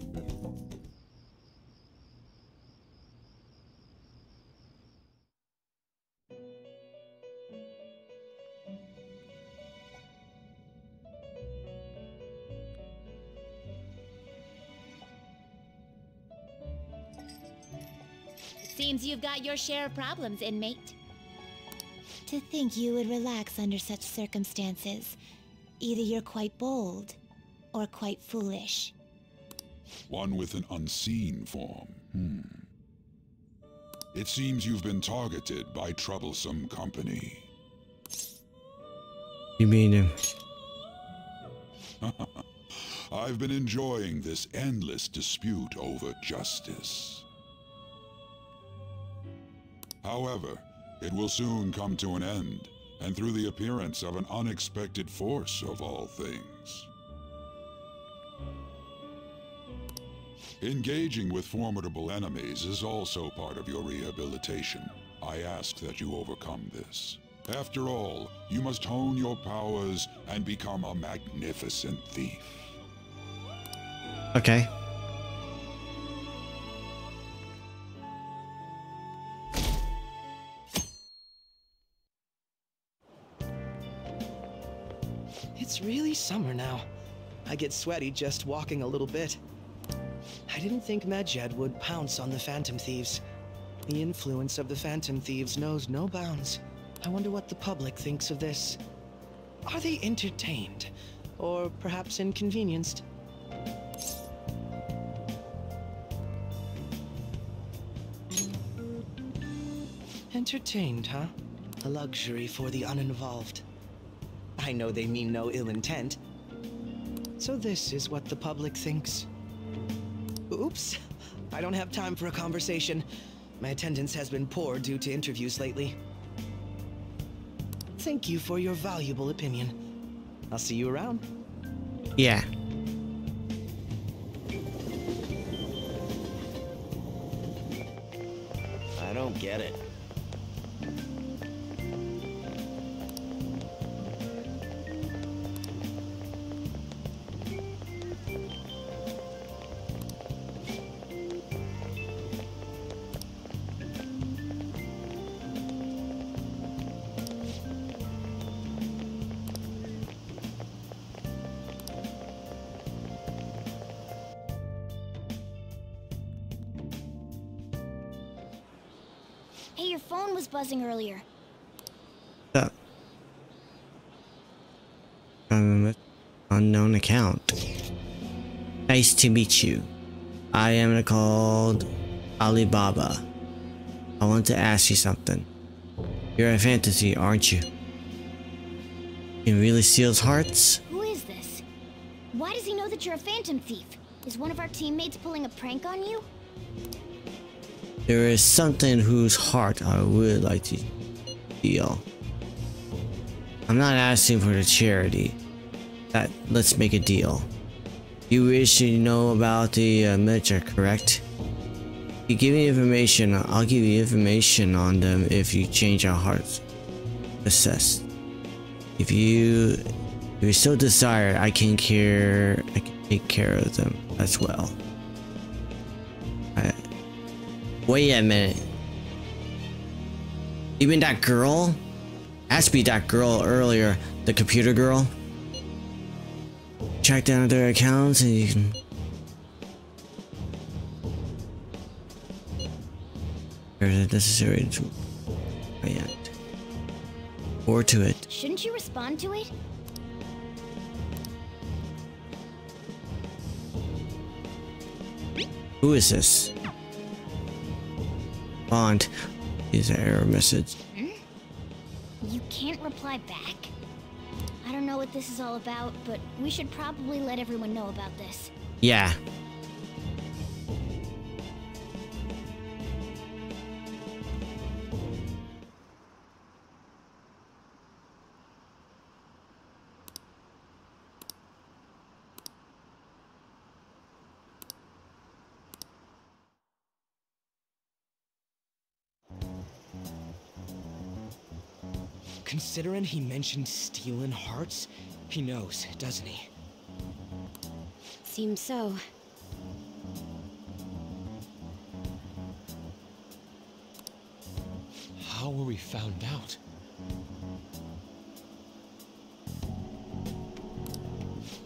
You've got your share of problems, inmate. To think you would relax under such circumstances. Either you're quite bold, or quite foolish. One with an unseen form. It seems you've been targeted by troublesome company. You mean him? I've been enjoying this endless dispute over justice. However, it will soon come to an end, and through the appearance of an unexpected force of all things. Engaging with formidable enemies is also part of your rehabilitation. I ask that you overcome this. After all, you must hone your powers and become a magnificent thief. Okay. It's really summer now. I get sweaty just walking a little bit. I didn't think Medjed would pounce on the Phantom Thieves. The influence of the Phantom Thieves knows no bounds. I wonder what the public thinks of this. Are they entertained? Or perhaps inconvenienced? Entertained, huh? A luxury for the uninvolved. I know they mean no ill intent. So this is what the public thinks. Oops. I don't have time for a conversation. My attendance has been poor due to interviews lately. Thank you for your valuable opinion. I'll see you around. Yeah. I don't get it. Hey, your phone was buzzing earlier. What's up? Unknown account. Nice to meet you. I am called Alibaba. I want to ask you something. You're a fantasy, aren't you? It really steals hearts? Who is this? Why does he know that you're a phantom thief? Is one of our teammates pulling a prank on you? There is something whose heart I would like to steal. I'm not asking for the charity. Let's make a deal. You wish to know about the Medjed, correct? You give me information, I'll give you information on them if you change our hearts. Assess. If you so desire, I can take care of them as well. Wait a minute. You mean that girl? Asked me that girl earlier, the computer girl. Track down their accounts and you can. There's a necessary to react. Or to it. Shouldn't you respond to it? Who is this? Bond. Is an error message. You can't reply back. I don't know what this is all about, but we should probably let everyone know about this. Yeah. Considering he mentioned stealing hearts, he knows, doesn't he? Seems so. How were we found out?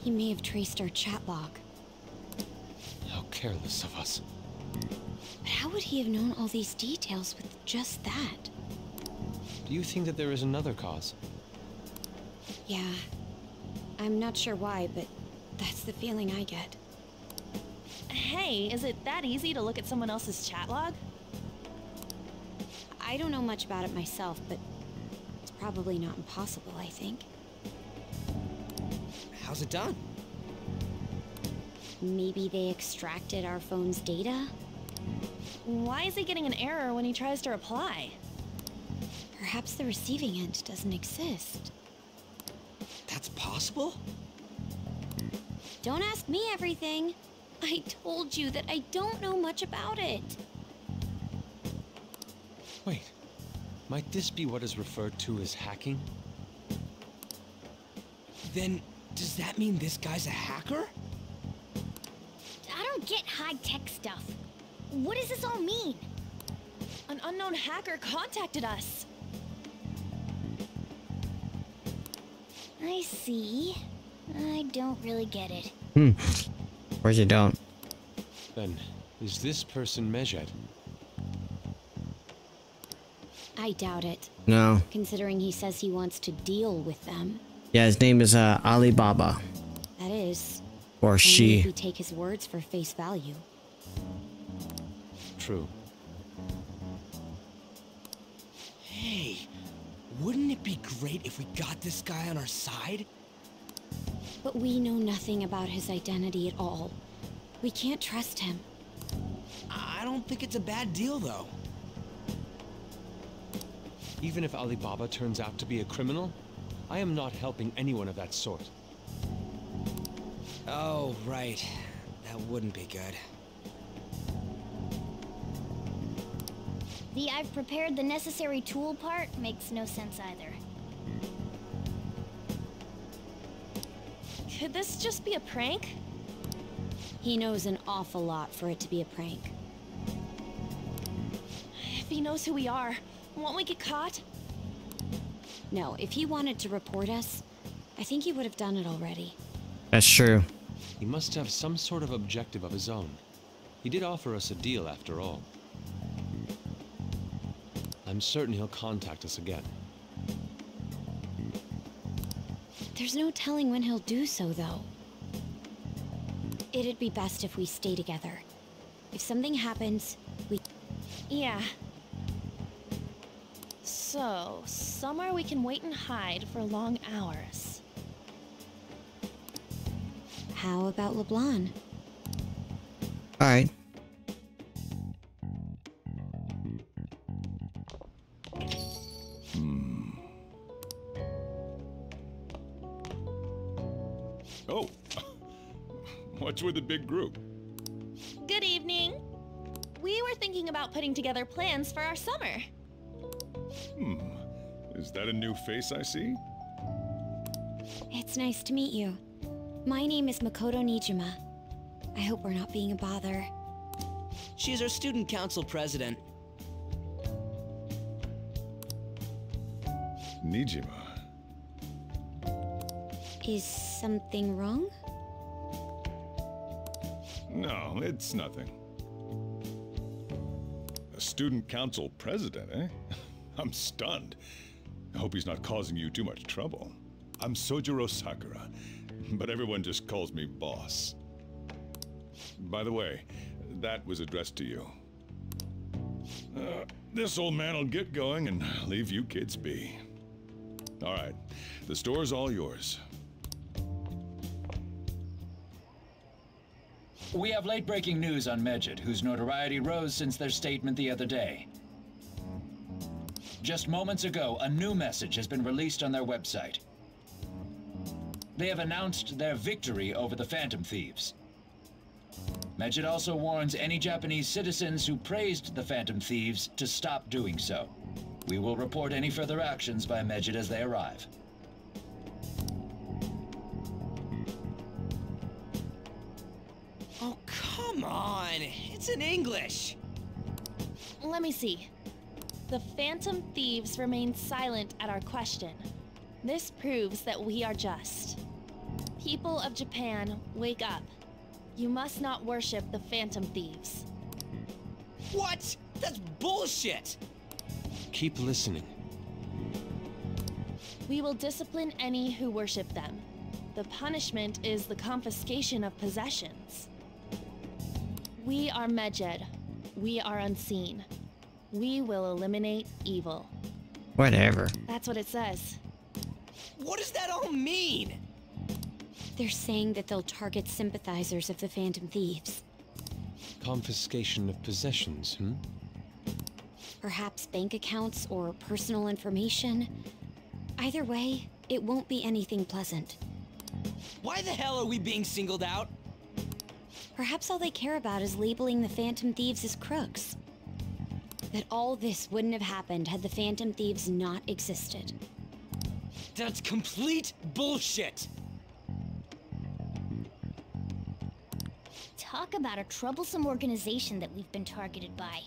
He may have traced our chat log. How careless of us. But how would he have known all these details with just that? Do you think that there is another cause? Yeah. I'm not sure why, but that's the feeling I get. Hey, is it that easy to look at someone else's chat log? I don't know much about it myself, but it's probably not impossible, I think. How's it done? Maybe they extracted our phone's data? Why is he getting an error when he tries to reply? Perhaps the receiving end doesn't exist. That's possible? Don't ask me everything. I told you that I don't know much about it. Wait, might this be what is referred to as hacking? Then, does that mean this guy's a hacker? I don't get high-tech stuff. What does this all mean? An unknown hacker contacted us. I see. I don't really get it. Of course you don't. Then, is this person Medjed? I doubt it. No. Considering he says he wants to deal with them. Yeah, his name is Alibaba. That is. Or she. We take his words for face value. True. Hey. Wouldn't it be great if we got this guy on our side? But we know nothing about his identity at all. We can't trust him. I don't think it's a bad deal, though. Even if Alibaba turns out to be a criminal, I am not helping anyone of that sort. Oh, right. That wouldn't be good. The I've prepared the necessary tool part makes no sense either. Could this just be a prank? He knows an awful lot for it to be a prank. If he knows who we are, won't we get caught? No, if he wanted to report us, I think he would have done it already. That's true. He must have some sort of objective of his own. He did offer us a deal after all. I'm certain he'll contact us again. There's no telling when he'll do so, though. It'd be best if we stay together. If something happens, we... Yeah. So, somewhere we can wait and hide for long hours. How about Leblanc? Alright. Oh, what's with the big group? Good evening. We were thinking about putting together plans for our summer. Is that a new face I see? It's nice to meet you. My name is Makoto Nijima. I hope we're not being a bother. She's our student council president. Nijima. Is something wrong? No, it's nothing. A student council president, eh? I'm stunned. I hope he's not causing you too much trouble. I'm Sojiro Sakura, but everyone just calls me boss. By the way, that was addressed to you. This old man will get going and leave you kids be. All right, the store's all yours. We have late-breaking news on Medjed, whose notoriety rose since their statement the other day. Just moments ago, a new message has been released on their website. They have announced their victory over the Phantom Thieves. Medjed also warns any Japanese citizens who praised the Phantom Thieves to stop doing so. We will report any further actions by Medjed as they arrive. Oh, come on! It's in English! Let me see. The Phantom Thieves remain silent at our question. This proves that we are just. People of Japan, wake up. You must not worship the Phantom Thieves. What? That's bullshit! Keep listening. We will discipline any who worship them. The punishment is the confiscation of possessions. We are Medjed. We are unseen. We will eliminate evil. Whatever. That's what it says. What does that all mean? They're saying that they'll target sympathizers of the Phantom Thieves. Confiscation of possessions, hmm? Perhaps bank accounts or personal information. Either way, it won't be anything pleasant. Why the hell are we being singled out? Perhaps all they care about is labeling the Phantom Thieves as crooks. That all this wouldn't have happened had the Phantom Thieves not existed. That's complete bullshit! Talk about a troublesome organization that we've been targeted by.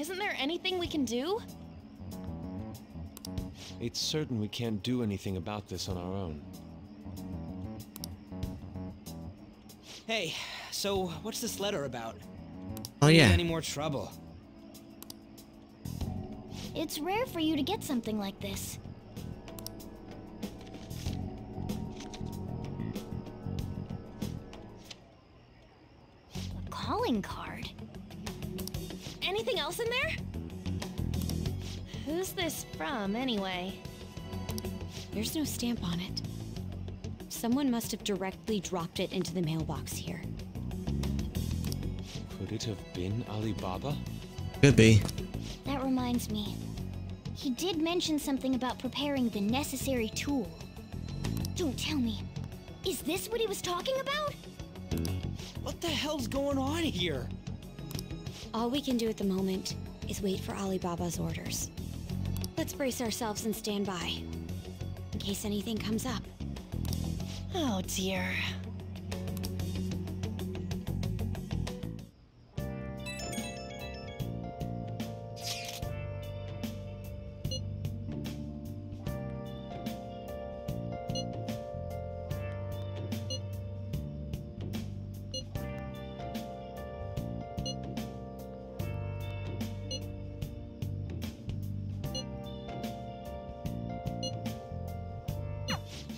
Isn't there anything we can do? It's certain we can't do anything about this on our own. Hey, so what's this letter about? Oh yeah. Any more trouble? It's rare for you to get something like this. A calling card? Anything else in there? Who's this from, anyway? There's no stamp on it. Someone must have directly dropped it into the mailbox here. Could it have been Alibaba? Could be. That reminds me. He did mention something about preparing the necessary tool. Don't tell me. Is this what he was talking about? What the hell's going on here? All we can do at the moment is wait for Alibaba's orders. Let's brace ourselves and stand by, in case anything comes up. Oh dear.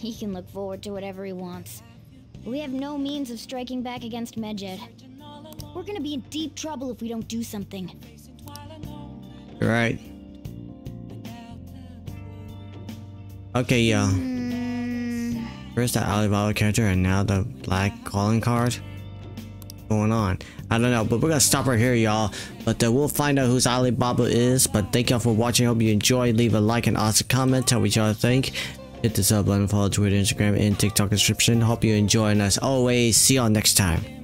He can look forward to whatever he wants. We have no means of striking back against Medjed. We're gonna be in deep trouble if we don't do something. Right. Okay, y'all. First that Alibaba character and now the black calling card. What's going on? I don't know, but we're gonna stop right here, y'all. But we'll find out who's Alibaba is. But thank y'all for watching. I hope you enjoyed. Leave a like and awesome comment. Tell me what y'all think. Hit the sub button, follow Twitter, Instagram, and TikTok description. Hope you enjoy, and as always, see y'all next time.